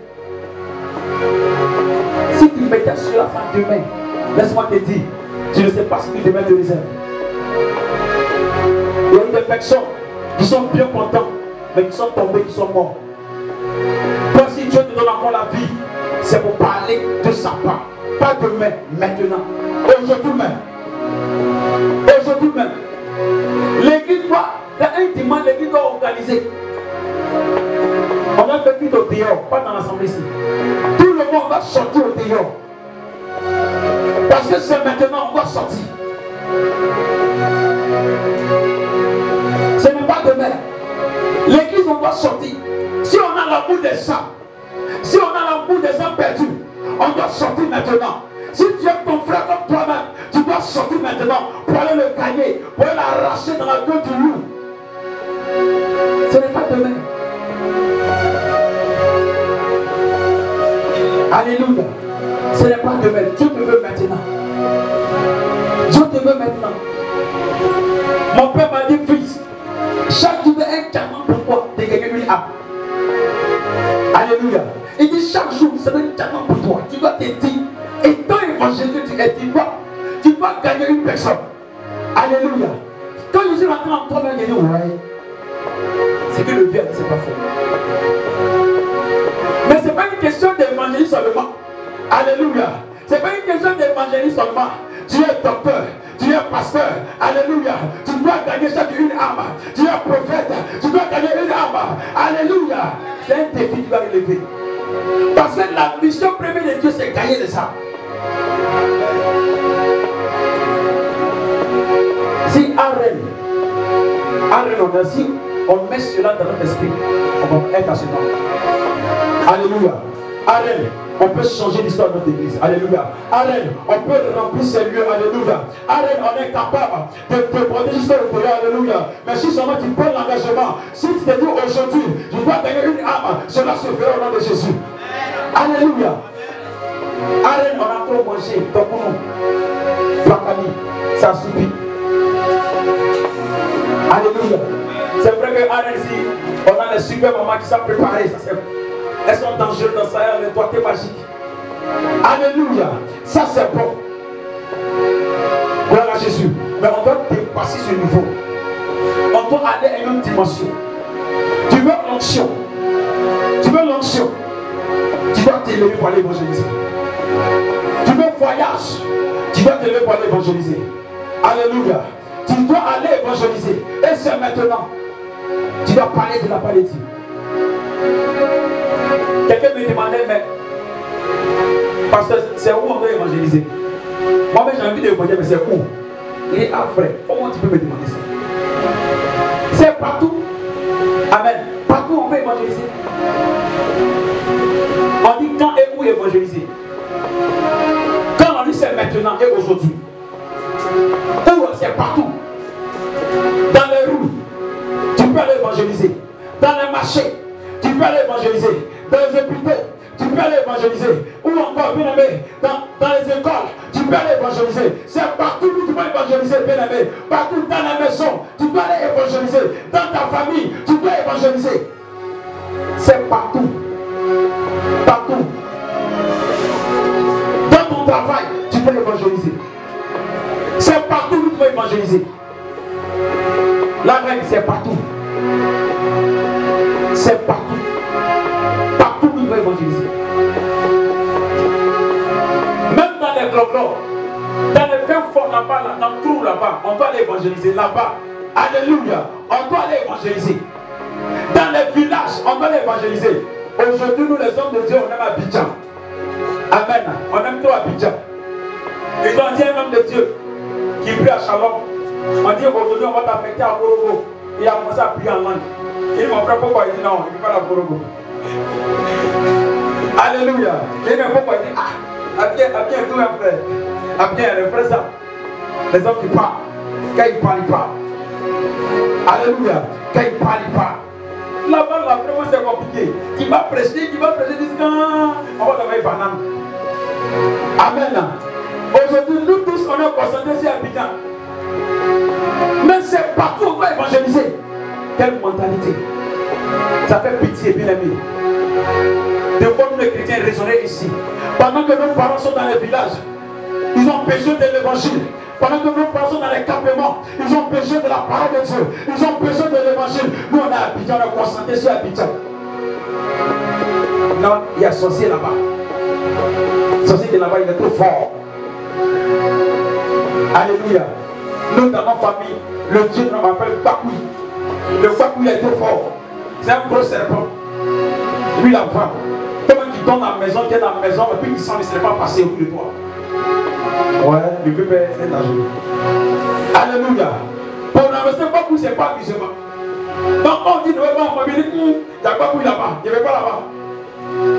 Si tu mettais sur la fin demain, laisse-moi te dire, tu ne sais pas ce que demain te réserve. Il y a eu des personnes qui sont bien contents, mais qui sont tombés, qui sont morts. Parce que si Dieu te donne encore la vie, c'est pour parler de sa part. Pas demain, maintenant. Aujourd'hui même. Aujourd'hui même. L'église doit. Dans un dimanche, l'église doit organiser. On va faire tout au dehors, pas dans l'assemblée ici. Tout le monde va sortir au dehors. Parce que c'est maintenant qu'on doit sortir. Ce n'est pas demain. L'église, on doit sortir. Si on a l'amour des gens, si on a l'amour des gens perdus, on doit sortir maintenant. Si tu aimes ton frère comme toi-même, tu dois sortir maintenant pour aller le gagner, pour aller l'arracher dans la gueule du loup. Ce n'est pas demain. Alléluia. Ce n'est pas demain. Dieu te veut maintenant. Dieu te veut maintenant. Mon père m'a dit, fils, chaque jour est un diamant pour toi. De quelqu'un lui a. Alléluia. Il dit, chaque jour, c'est un diamant pour toi. Tu dois te dire, étant évangélique, tu es, tu dois gagner une personne. Alléluia. Quand je suis rentré en toi-même, j'ai dit, ouais. C'est que le verbe, c'est pas faux. Mais ce n'est pas une question d'évangélisme seulement. Alléluia. Ce n'est pas une question d'évangélisme seulement. Tu es docteur, tu es pasteur. Alléluia. Tu dois gagner chacune une âme. Tu es prophète, tu dois gagner une âme. Alléluia. C'est un défi que tu vas relever. Parce que la mission première de Dieu, c'est gagner les âmes. Si Arène, on a dit, on met cela dans notre esprit, on va être à ce moment. Alléluia. Arène, on peut changer l'histoire de notre église. Alléluia. Arène, on peut remplir ces lieux. Alléluia. Arène, on est capable de te protéger jusqu'à le pouvoir. Alléluia. Mais si seulement tu prends l'engagement, si tu te dis aujourd'hui, je dois gagner une âme, cela se fera au nom de Jésus. Alléluia. Arène, on a trop mangé. Donc nous, Bakani, ça suffit. Alléluia. C'est vrai que Arène, si on a les super mamans qui savent préparer, ça c'est. Elles sont dangereuses dans ça, elles ont doigté magique. Alléluia. Ça c'est bon. Voilà Jésus. Mais on doit dépasser ce niveau. On doit aller à une autre dimension. Tu veux l'onction. Tu veux l'onction. Tu dois t'élever pour aller évangéliser. Tu veux voyage. Tu dois t'élever pour aller évangéliser. Alléluia. Tu dois aller évangéliser. Et c'est maintenant. Tu dois parler de la parole de Dieu. Quelqu'un me demandait, mais parce que c'est où on doit évangéliser? Moi j'ai envie d'évangéliser, mais c'est où? Il est après. Comment tu peux me demander ça? C'est partout. Amen. Partout on peut évangéliser. On dit quand et où évangéliser? Quand on dit c'est maintenant et aujourd'hui. Où? C'est partout. Dans les rues, tu peux aller évangéliser. Dans les marchés, tu peux aller évangéliser. Dans les hôpitaux, tu peux aller évangéliser. Ou encore, bien aimé, dans les écoles, tu peux aller évangéliser. C'est partout où tu peux évangéliser, bien aimé. Partout dans la maison, tu peux aller évangéliser. Dans ta famille, tu peux évangéliser. C'est partout. Partout. Dans ton travail, tu peux évangéliser. C'est partout où tu peux évangéliser. La règle, c'est partout. C'est partout. Partout où il veut évangéliser. Même dans les globaux, dans les fins forts là-bas, dans le trou là-bas, on on doit aller évangéliser là-bas. Alléluia, on doit aller évangéliser. Dans les villages, on doit aller évangéliser. Aujourd'hui, nous les hommes de Dieu, on aime Abidjan. Amen. On aime trop Abidjan. Et quand on dit un homme de Dieu qui prie à Shalom, on dit aujourd'hui on va t'affecter à Borogo. Il a commencé à prier en langue. Il dit mon frère, pourquoi? Il dit non, il ne peut pas à Borogo. Alléluia. Il dit pourquoi? Il dit ah, à bien tout un frère. À bien un frère ça. Les hommes qui parlent. Quand ils parlent, ils parlent. Alléluia. Quand ils parlent, ils parlent. Là-bas, là, vraiment, c'est compliqué. Tu vas prêcher, dis non, on va travailler par l'âme. Amen. Aujourd'hui, nous tous, on est concentrés sur Abidjan. Mais c'est partout où on va évangéliser. Quelle mentalité. Ça fait pitié, bien aimé. De voir nous les chrétiens raisonner ici. Pendant que nos parents sont dans les villages, ils ont besoin de l'évangile. Pendant que nous passons dans les campements, ils ont péché de la parole de Dieu. Ils ont péché de l'évangile. Nous, on a Abidjan, on est concentré sur Abidjan. Là, il y a sorcier là-bas. Sorcier de là-bas, il est trop fort. Alléluia. Nous, dans notre famille, le Dieu nous appelle Bakoui. Le Bakoui est trop fort. C'est un gros serpent. Lui, la femme. Comment il donne la maison, qui est dans la maison, et puis il s'en laisserait pas passer au bout de toi. Ouais, le bébé est dangereux. Alléluia. Pour la rester, Bakoui, c'est pas musulman. Donc on dit, nous avons en famille, il y a Bakoui là-bas, il n'y avait pas là-bas.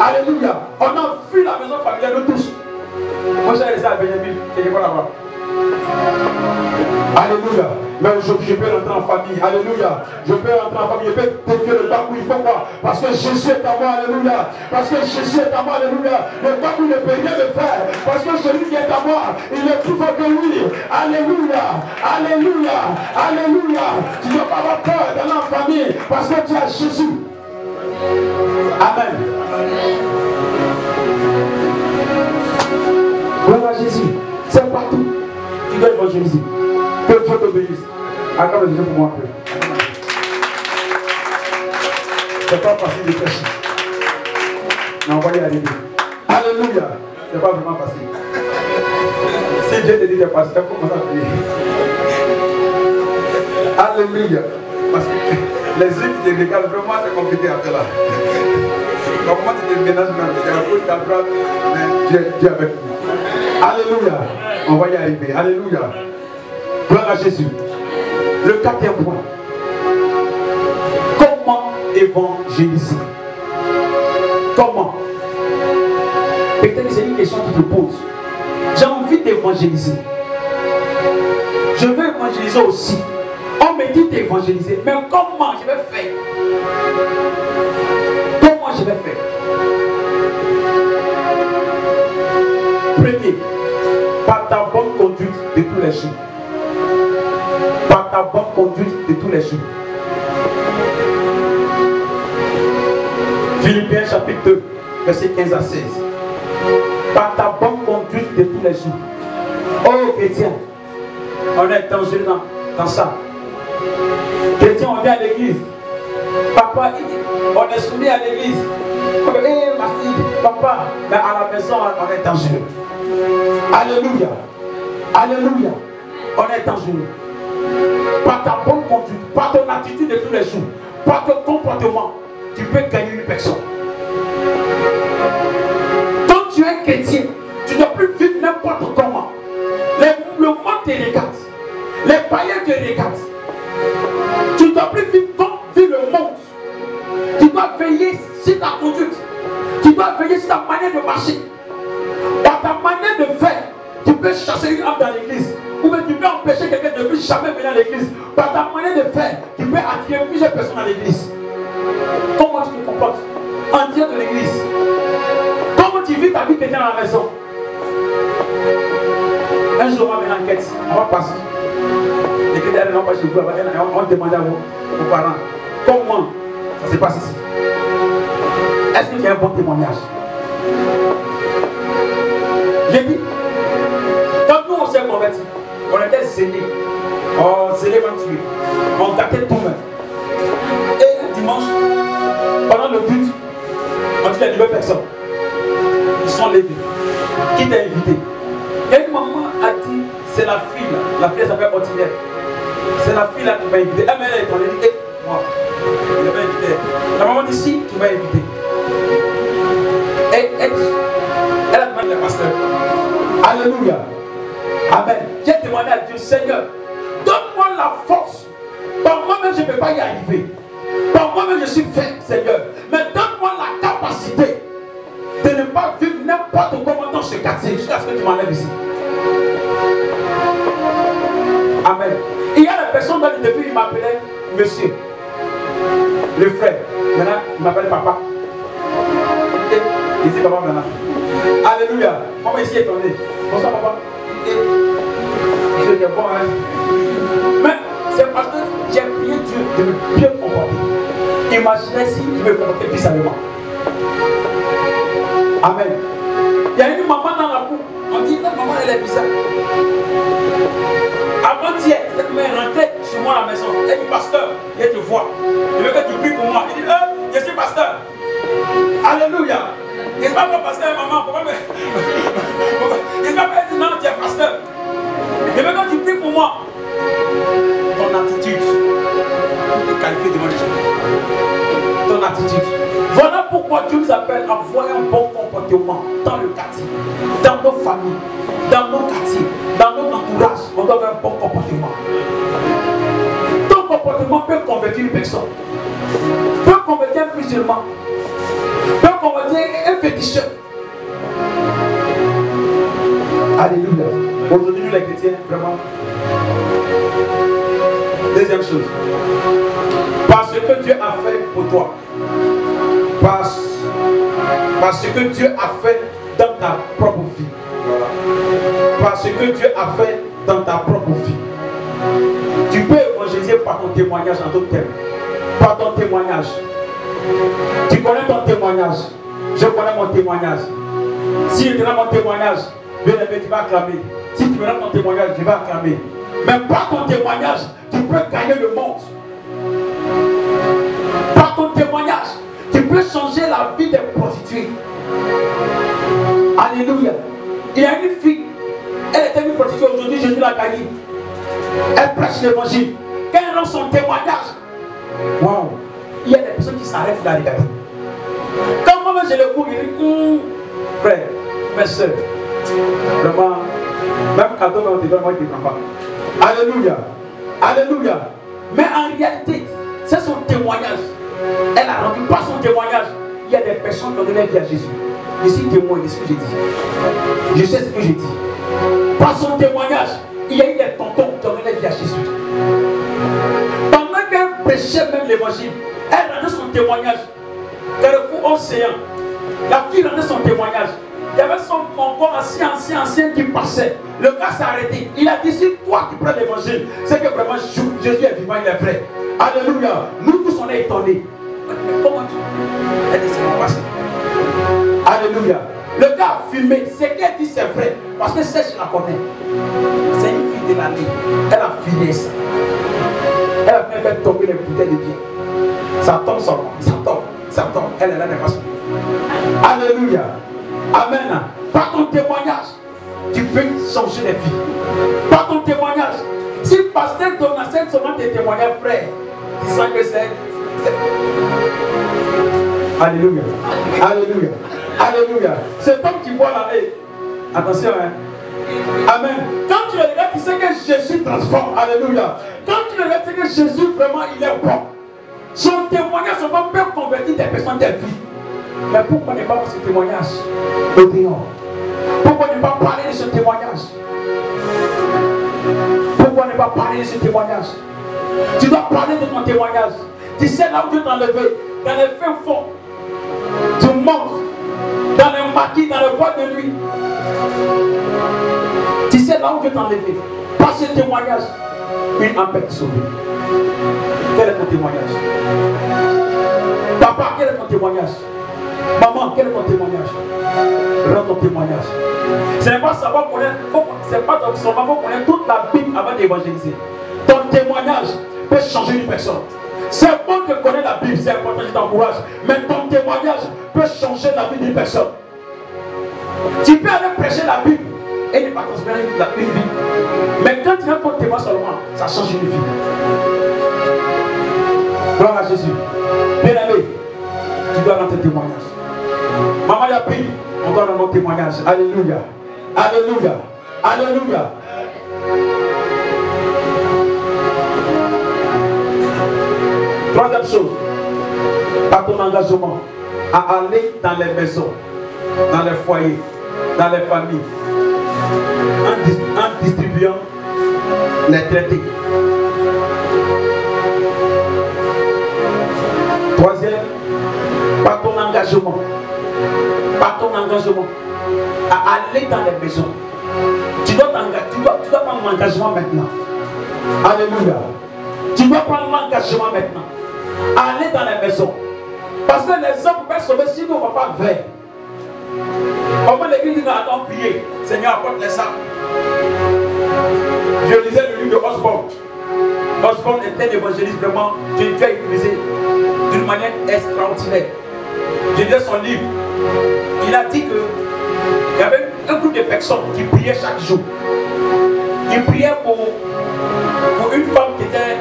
Alléluia. On a fui la maison familiale de tous. Moi j'ai resté à Benjamin, il n'y avait pas là-bas. Alléluia. Mais je peux rentrer en famille. Alléluia. Je peux rentrer en famille. Je peux défier le Bakoui. Pourquoi? Parce que Jésus est à moi. Alléluia. Parce que Jésus est à moi. Alléluia. Le Bakoui ne peut rien me faire. Parce que celui qui est à moi, il est plus fort que lui. Alléluia. Alléluia. Alléluia. Tu ne dois pas avoir peur d'aller en famille. Parce que tu as Jésus. Amen. Voilà Jésus. C'est partout. Tu dois évangéliser. Que Dieu t'obéisse. Accorde le Dieu pour moi. C'est pas facile de prêcher. Mais on va y arriver. Alléluia. C'est pas vraiment facile. Si Dieu te dit de passer, comment ça fait? Alléluia. Parce que les yeux qui te regardent vraiment, c'est compliqué après là. Donc moi, tu te ménages même. C'est un peu d'apprendre, mais Dieu avec nous. Alléluia. On va y arriver. Alléluia. Gloire à Jésus. Le quatrième point. Comment évangéliser? Comment? Peut-être que c'est une question qui te pose. J'ai envie d'évangéliser. Je veux évangéliser aussi. On me dit d'évangéliser. Mais comment je vais faire? Comment je vais faire? Premier, par ta bonne conduite de tous les jours. Par ta bonne conduite de tous les jours. Philippiens chapitre 2, verset 15 à 16. Par ta bonne conduite de tous les jours. Oh chrétien, on est dangereux dans ça. Chrétien, on vient à l'église. Papa, on est soumis à l'église. Hey, ma fille, papa, mais à la maison, on est dangereux. Alléluia. Alléluia. On est dangereux. Par ta bonne conduite, par ton attitude de tous les jours, par ton comportement, tu peux gagner une personne. Quand tu es chrétien, tu ne dois plus vivre n'importe comment. Le monde te regarde. Les païens te regardent. Tu ne dois plus vivre comme vit le monde. Tu dois veiller sur ta conduite. Tu dois veiller sur ta manière de marcher. Par ta manière de faire, tu peux chasser une âme dans l'église. Ou bien tu peux empêcher quelqu'un de ne jamais venir à l'église. Par ta manière de faire, tu peux attirer plusieurs personnes à l'église. Comment tu te comportes en dehors de l'église? Comment tu vis ta vie chrétienne à la maison? Un jour, on va mener une enquête. On va passer. Les chrétiens n'ont pas chez vous. On va demander à vos parents comment ça se passe ici. Est-ce que tu as un bon témoignage? J'ai dit, quand nous on s'est convertis, on était zélés. Oh, zélés ventus. On gâtait tout même. Et le dimanche, pendant le culte, on dit les nouvelles personnes. Ils sont levés. Qui t'a invité? Et une maman a dit, c'est la fille, s'appelle Ordinaire. C'est la fille là qui m'a invité. Elle m'a invité, moi. Elle m'a invité. La maman d'ici qui m'a invité. Et elle a demandé à la pasteur. Alléluia. Amen. J'ai demandé à Dieu, Seigneur, donne-moi la force. Par moi-même, je ne peux pas y arriver. Par moi-même, je suis faible, Seigneur. Mais donne-moi la capacité de ne pas vivre n'importe comment dans ce quartier jusqu'à ce que tu m'enlèves ici. Amen. Il y a des personnes dans le début, il m'appelait monsieur, le frère. Maintenant, il m'appelle papa. Il dit papa maintenant. Alléluia. Maman ici est tombée. Bonsoir papa. Il était bon, hein. Mais c'est parce que j'ai prié Dieu de me bien comporter. Imaginez si il me comportait bizarrement. Amen. Il y a une maman dans la cour. On dit la maman elle est bizarre. Avant-hier, cette mère rentrait chez moi à la maison. Elle dit pasteur, viens te voir. Je veux que tu pries pour moi. Il dit je suis pasteur. Alléluia. Il ne m'a pas pasteur, maman. Il ne m'a pas dit non, tu es pasteur. Je veux que tu pries pour moi. Ton attitude, le qualifié devant les gens. Ton attitude. Voilà pourquoi Dieu nous appelle à avoir un bon comportement dans le quartier, dans nos familles, dans nos quartiers, dans notre entourage. On doit avoir un bon comportement. Ton comportement peut convertir une personne, peut convertir un musulman, peut convertir un féticheur. Alléluia. Aujourd'hui, nous les chrétiens, vraiment. Deuxième chose, parce que Dieu a fait pour toi, parce que Dieu a fait dans ta propre vie, parce que Dieu a fait dans ta propre vie, tu peux évangéliser par ton témoignage en d'autres termes, par ton témoignage. Tu connais ton témoignage, je connais mon témoignage. Si je te rends mon témoignage, bien aimé, tu vas acclamer. Si tu me rends ton témoignage, tu vas acclamer. Mais par ton témoignage, tu peux gagner le monde. Par ton témoignage, tu peux changer la vie des prostituées. Alléluia. Il y a une fille, elle était une prostituée, aujourd'hui Jésus l'a gagnée. Elle prêche l'évangile. Quand elle rend son témoignage, wow. Il y a des personnes qui s'arrêtent de la regarder. Quand moi-même je le couvre, il dit, frère, mes soeurs, vraiment, même cadeau, on te donne, moi je ne prends pas. Alléluia. Alléluia. Mais en réalité, c'est son témoignage. Elle n'a rendu pas son témoignage. Il y a des personnes qui ont donné la vie à Jésus. Je suis témoin de ce que j'ai dit. Je sais ce que j'ai dit. Par son témoignage, il y a eu des tontons qui ont donné la vie à Jésus. Pendant qu'elle prêchait même l'évangile, elle rendait son témoignage. Dans le fond océan, la fille rendait son témoignage. Il y avait son corps ancien qui passait. Le gars s'est arrêté. Il a dit, si toi qui prends l'évangile, c'est que vraiment Jésus est vivant, il est vrai. Alléluia. Nous tous on est étonnés. Mais comment tu... Elle dit, c'est mon passé. Alléluia. Le gars a filmé. Ce qu'elle dit, c'est vrai. Parce que celle-ci la connaît. C'est une fille de l'année. Elle a filé ça. Elle a fait tomber les bouteilles de bière. Ça tombe seulement. Ça tombe. Ça tombe. Elle est là, elle n'est pas sûre. Alléluia. Amen. Par ton témoignage, tu peux changer les vies. Par ton témoignage, si le pasteur Donatien seulement tes témoignages, frère, disant que c'est. Alléluia. Alléluia. Alléluia. C'est toi qui vois la haie. Attention, hein. Amen. Quand tu le regardes, tu sais que Jésus transforme. Alléluia. Quand tu le regardes, tu sais que Jésus vraiment, il est bon. Son témoignage seulement peut convertir des personnes des vies. Mais pourquoi ne pas voir ce témoignage au dehors? Pourquoi ne pas parler de ce témoignage? Pourquoi ne pas parler de ce témoignage? Tu dois parler de ton témoignage. Tu sais là où Dieu t'a enlevé, dans les fins fonds, tu montes, dans les maquis, dans le bois de nuit. Tu sais là où Dieu t'a enlevé. Par ce témoignage, une âme peut te sauver. Quel est ton témoignage? Papa, quel est ton témoignage? Maman, quel est ton témoignage? Rends ton témoignage. C'est pas savoir connaître, c'est pas seulement faut connaître toute la Bible avant d'évangéliser. Ton témoignage peut changer une personne. C'est bon de connaître la Bible, c'est important, je t'encourage. Mais ton témoignage peut changer la vie d'une personne. Tu peux aller prêcher la Bible et de partenariat, il n'y a plus de vie. Mais quand il y a un bon témoin seulement, ça change une vie. Gloire à Jésus. Bien-aimé, tu dois rendre témoignage. Maman, il a pris, on doit rendre témoignage. Alléluia. Alléluia. Alléluia. Troisième chose, par ton engagement à aller dans les maisons, dans les foyers, dans les familles, en distribuant les traités. Troisième, par ton engagement à aller dans les maisons. Tu dois prendre l'engagement maintenant. Alléluia. Tu dois prendre l'engagement maintenant. Aller dans les maisons. Parce que les hommes peuvent sauver si nous ne va pas vers. Comment l'église dit attends, prier. Seigneur, apporte-les ça. Je lisais le livre de Osborne. Osborne était un évangéliste vraiment. Dieu a utilisé d'une manière extraordinaire. Je lisais son livre. Il a dit que il y avait un groupe de personnes qui priaient chaque jour. Ils priaient pour une femme qui était.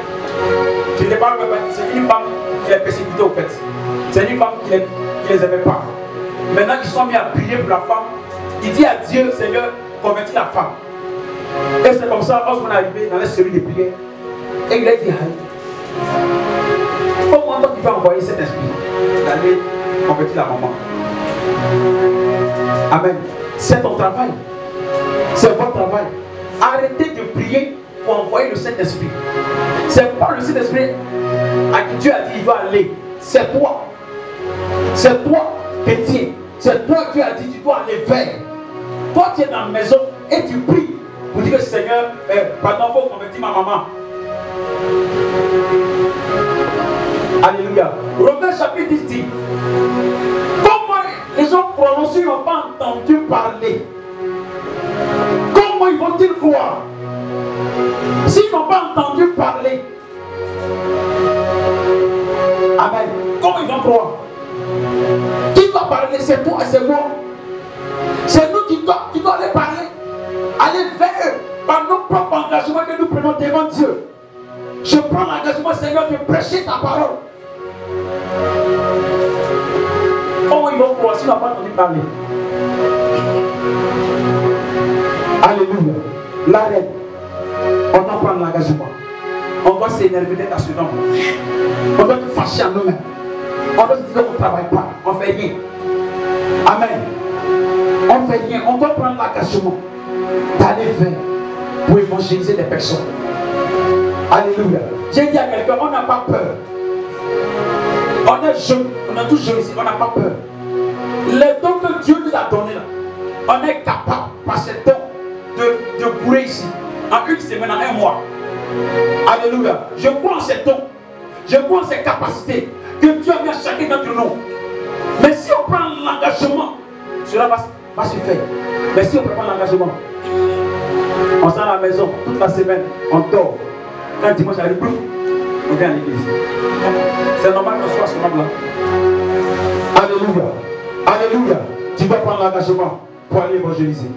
Je ne parle pas, c'est une femme qui les persécutait au fait. C'est une femme qui les aimait pas. Maintenant qu'ils sont mis à prier pour la femme, il dit à Dieu, Seigneur, convertis la femme. Et c'est comme ça, lorsqu'on est arrivé dans la série de prières, et il a dit, il faut maintenant qu'il va envoyer cet esprit d'aller convertir la maman. Amen. C'est ton travail. C'est votre travail. Arrêtez de prier pour envoyer le Saint-Esprit. C'est pas le Saint-Esprit à qui Dieu a dit il doit aller. C'est toi. C'est toi, Pétier. C'est toi qui a dit tu dois aller vers. Toi, tu es dans la maison et tu pries pour dire Seigneur, pardon, vous convertissez ma maman. Alléluia. Romains chapitre 10 dit comment les gens prononcés n'ont pas entendu parler. Comment ils vont-ils croire? S'ils n'ont pas entendu parler, amen. Comment ils vont croire? Qui doit parler? C'est toi et c'est moi. C'est nous qui doit aller parler. Aller vers eux par nos propres engagements que nous prenons devant Dieu. Je prends l'engagement, Seigneur, de prêcher ta parole. Comment ils vont croire s'ils n'ont pas entendu parler? Alléluia. La reine. On doit prendre l'engagement. On doit s'énerver d'être à ce nombre. On doit se fâcher à nous-mêmes. On doit se dire qu'on ne travaille pas. On fait rien. Amen. On fait rien. On doit prendre l'engagement d'aller vers pour évangéliser les personnes. Alléluia. J'ai dit à quelqu'un, on n'a pas peur. On est jeune. On est tous jeunes ici. On n'a pas peur. Les dons que Dieu nous a donnés là, on est capable par ces dons de courir ici. En une semaine, en un mois. Alléluia. Je crois en ces dons. Je crois en ces capacités que Dieu a mis à chacun d'entre nous. Mais si on prend l'engagement, cela va se faire. Mais si on ne prend pas l'engagement, on sort à la maison toute la semaine, on dort. Quand dimanche arrive, on vient à l'église. C'est normal qu'on soit à ce moment-là. Alléluia. Alléluia. Tu dois prendre l'engagement pour aller évangéliser.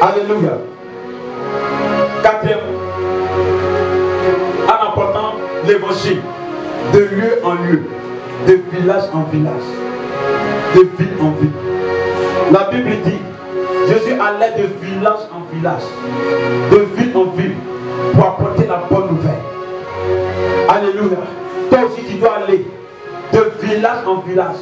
Alléluia. Quatrième, en apportant l'évangile de lieu en lieu, de village en village, de ville en ville. La Bible dit, Jésus allait de village en village, de ville en ville, pour apporter la bonne nouvelle. Alléluia. Toi aussi tu dois aller de village en village.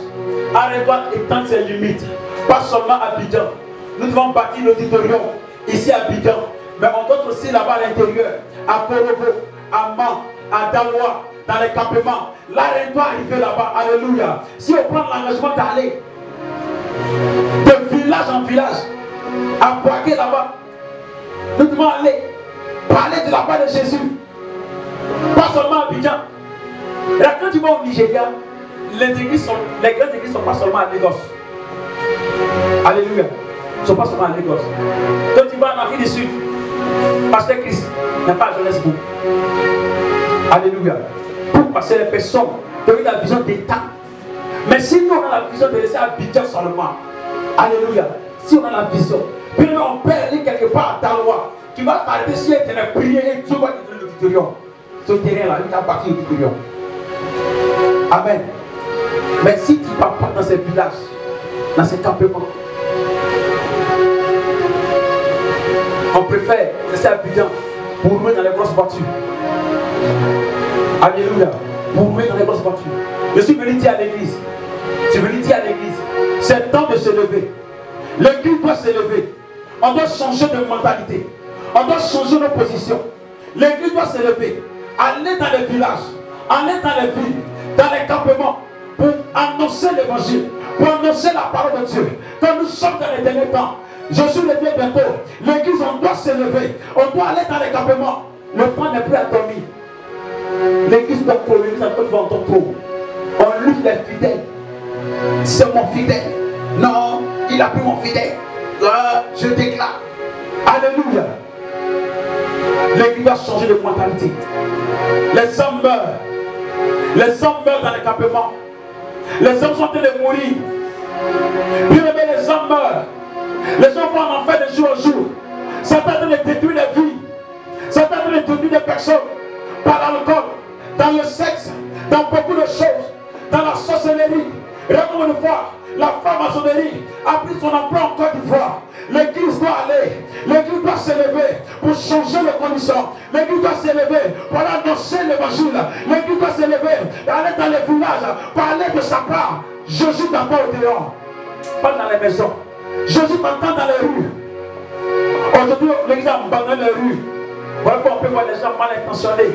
Arrête-toi étendre ses limites, pas seulement à Abidjan. Nous devons bâtir l'auditorium ici à Abidjan. Mais on doit aussi là-bas à l'intérieur, à Korobo, à Man, à Dawa, dans les campements. L'arrête-toi arriver là-bas. Alléluia. Si on prend l'engagement d'aller de village en village, à Boaké là-bas, nous devons aller parler de la part de Jésus. Pas seulement à Abidjan. Et là, quand tu vas au Nigeria, les grandes églises ne sont pas seulement à Lagos. Alléluia. Ils ne sont pas seulement à Lagos. Quand tu vas en Afrique du Sud, Pasteur Christ n'a pas à jeunesse pour. Alléluia. Pour passer les personnes, donner la vision d'État. Mais si nous on a la vision de laisser Abidjan seulement, alléluia. Si on a la vision Puis on perd quelque part ta loi. Tu vas partir sur le terrain, prier et Dieu va te donner le victorion. Ce terrain-là, il a parti au victorion. Amen. Mais si tu ne vas pas dans ces villages, dans ces campements, on préfère rester habitant pour rouler dans les grosses voitures. Alléluia. Pour rouler dans les grosses voitures. Je suis venu dire à l'église. Je suis venu dire à l'église. C'est le temps de se lever. L'église doit se lever. On doit changer de mentalité. On doit changer nos positions. L'église doit se lever. Aller dans les villages. Aller dans les villes. Dans les campements. Pour annoncer l'évangile. Pour annoncer la parole de Dieu. Quand nous sommes dans les derniers temps. Je suis le Dieu bientôt. L'église, on doit se lever. On doit aller dans les campements. Le temps n'est plus à dormir. L'église doit courir, ça peut devant ton trou. On lutte les fidèles. C'est mon fidèle. Non, il a pris mon fidèle. Je déclare. Alléluia. L'église doit changer de mentalité. Les hommes meurent. Les hommes meurent dans les campements. Les hommes sont en train de mourir. Puis les hommes meurent. Les gens vont en faire de jour en jour. Satan est en train de détruire les vies. Satan est en train de détruire des personnes. Par l'alcool, dans le sexe, dans beaucoup de choses. Dans la sorcellerie. Regardons une fois, la franc-maçonnerie a pris son emploi en Côte d'Ivoire. L'église doit aller. L'église doit se lever pour changer les conditions. L'église doit se lever pour annoncer l'évangile. L'église doit se lever pour aller dans les villages. Parler de sa part. Jésus d'abord au dehors. Pas dans les maisons. Jésus t'entend dans les rues. Aujourd'hui, l'église abandonne les rues. Voilà pourquoi on peut voir les gens mal intentionnés.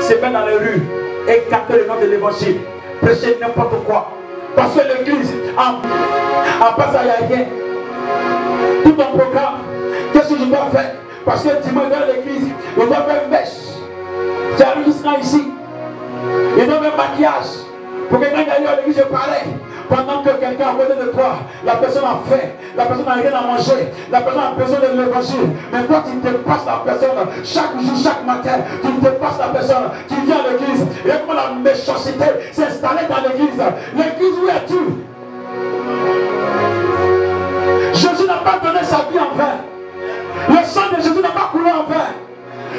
C'est bien dans les rues. Écarter le nom de l'évangile. Prêcher n'importe quoi. Parce que l'église, en passant, il n'y a rien. Tout mon programme, qu'est-ce que je dois faire? Parce que dimanche dans l'église, je dois faire une mèche. J'arrive jusqu'à ici. Je dois faire un maquillage. Pour que quand il y a eu à l'église, je parlais. Pendant que quelqu'un a côté de toi, la personne a faim, la personne n'a rien à manger, la personne a besoin de l'évangile. Mais toi, tu dépasses la personne. Chaque jour, chaque matin, tu dépasses la personne. Tu viens à l'église. Et comment la méchanceté s'est installée dans l'église. L'église, où es-tu? Jésus n'a pas donné sa vie en vain. Le sang de Jésus n'a pas coulé en vain.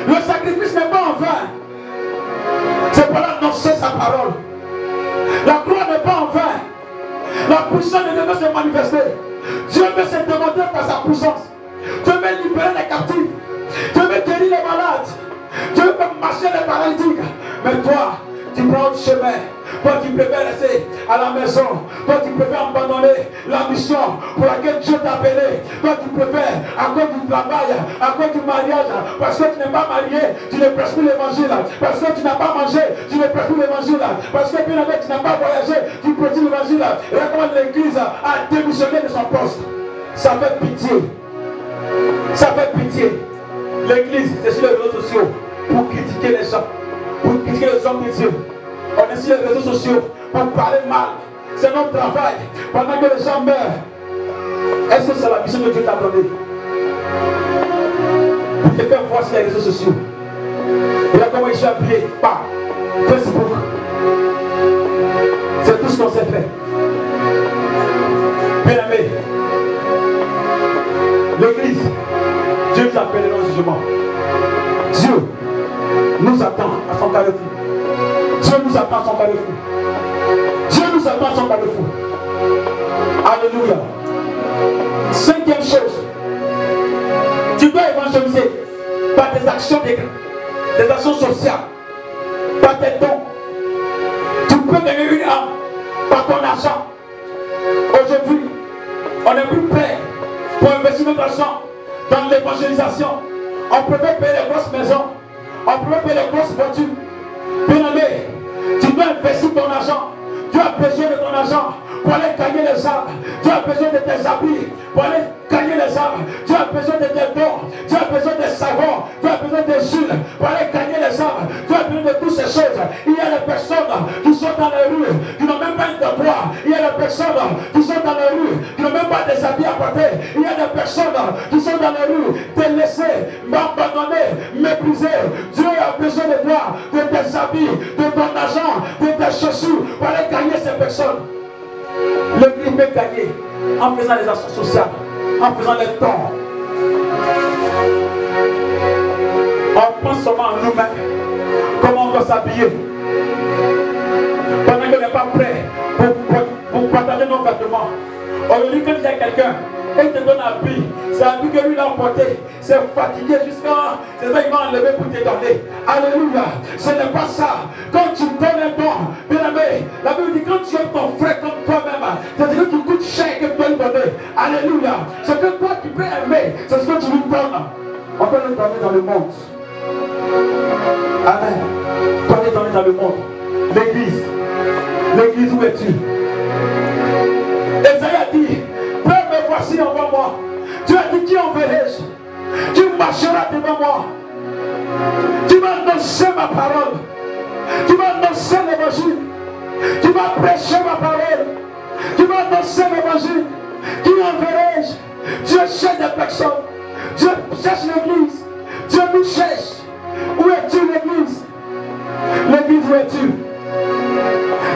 Le sacrifice n'est pas en vain. C'est pour annoncer sa parole. La croix n'est pas en vain. La puissance de Dieu veut se manifester. Dieu veut se démontrer par sa puissance. Dieu veut libérer les captifs. Dieu veut guérir les malades. Dieu veut marcher les paralytiques. Mais toi, tu prends autre chemin. Toi, tu préfères rester à la maison. Toi, tu préfères abandonner la mission pour laquelle Dieu t'a appelé. Toi, tu préfères à cause du travail, à cause du mariage. Parce que tu n'es pas marié, tu ne prêches plus l'évangile. Parce que tu n'as pas mangé, tu ne prêches plus l'évangile. Parce que bien avec, tu n'as pas voyagé, tu prêches l'évangile. Et là, comment l'église a démissionné de son poste. Ça fait pitié. Ça fait pitié. L'église, c'est sur les réseaux sociaux pour critiquer les gens. Pour critiquer les hommes de Dieu. On est sur les réseaux sociaux pour parler mal. C'est notre travail. Pendant que les gens meurent, est-ce que c'est la mission que Dieu t'a donnée? Vous te faites voir sur les réseaux sociaux. Regarde comment je suis appuyé par Facebook. C'est tout ce qu'on s'est fait. Bien aimé, l'église, Dieu nous appelle dans le jugement. Dieu nous attend à son carrefour. Dieu nous attend à son carrefour. Dieu nous attend à son carrefour. Alléluia. Cinquième chose, tu dois évangéliser par tes actions des actions sociales, par tes dons. Tu peux gagner une âme par ton argent. Aujourd'hui, on est plus prêt pour investir notre argent dans l'évangélisation. On préfère payer les grosses maisons, on préfère payer les grosses voitures. Bien-aimé, tu dois investir ton argent. Tu as besoin de ton argent pour aller gagner les âmes. Tu as besoin de tes habits pour aller gagner les âmes. Tu as besoin de tes dons. Tu as besoin des savons. Tu as besoin des huiles pour aller gagner les âmes. Tu as besoin de toutes ces choses. Il y a des personnes qui sont dans les rues, qui n'ont même pas une d'emploi. Il y a des personnes qui sont dans les rues, qui n'ont même pas des habits à porter. Il y a des personnes qui sont dans les rues, délaissées, abandonnées, méprisées. Dieu a besoin de toi, de tes habits, de ton argent, de tes chaussures pour aller gagner ces personnes. L'église peut gagner en faisant les actions sociales, en faisant les temps. On pense seulement à nous-mêmes, comment on doit s'habiller. Pendant qu'on n'est pas prêt pour partager nos vêtements. On dit que il y a quelqu'un, et il te donne un habit, c'est un habit que lui l'a emporté, c'est fatigué jusqu'à... C'est ça qu'il va enlever pour te donner. Alléluia, ce n'est pas ça. Quand tu donnes un don, bien aimé, la Bible dit quand tu aimes ton frère comme toi-même, c'est ce que tu coûtes cher que tu peux lui donner. Alléluia, ce que toi tu peux aimer, c'est ce que tu lui donnes. On peut le donner dans le monde. Amen. Toi tu es donné dans le monde. L'église. L'église, où es-tu? Esaïe a dit, Père me voici, envoie-moi. Tu as dit, qui enverrai-je? Tu marcheras devant moi. Tu vas annoncer ma parole. Tu vas annoncer l'évangile. Tu vas prêcher ma parole. Tu vas annoncer l'évangile. Qui enverrai-je? Dieu cherche des personnes. Dieu cherche l'église. Dieu nous cherche. Où es-tu, l'église? L'église, où es-tu?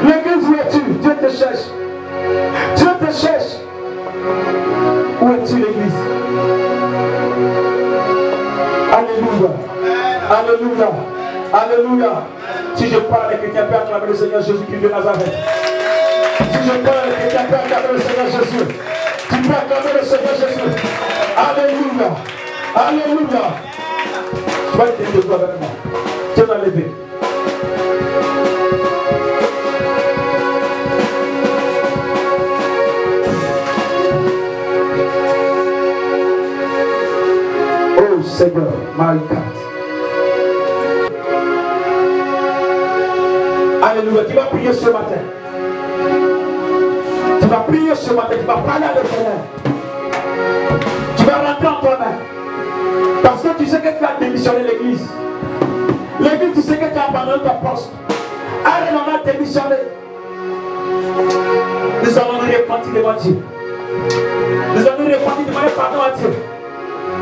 L'église, où es-tu? Dieu te cherche. Dieu te cherche. Où es-tu, l'église? Alléluia. Alléluia. Alléluia. Si je parle avec quelqu'un, peut acclamer le Seigneur Jésus qui vient de Nazareth. Si je parle avec quelqu'un, peut acclamer le Seigneur Jésus. Tu peux acclamer le Seigneur Jésus. Alléluia. Alléluia. Tu vas te lever avec moi. Tu vas lever. Seigneur, my God. Alléluia, tu vas prier ce matin. Tu vas prier ce matin, tu vas parler à l'Éternel. Tu vas rentrer en toi-même. Parce que tu sais que tu as démissionné l'église. L'église, tu sais que tu as abandonné ton poste. Allez, on a démissionné. Nous allons nous repentir devant Dieu. Nous allons nous repentir, demander pardon à Dieu.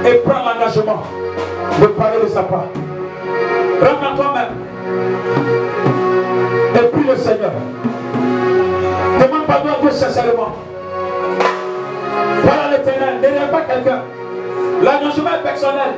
Et prends l'engagement de parler de sa part. Rentre en toi-même. Et prie le Seigneur. Demande pardon à Dieu sincèrement. Voilà l'Éternel. N'aie pas quelqu'un. L'engagement est personnel.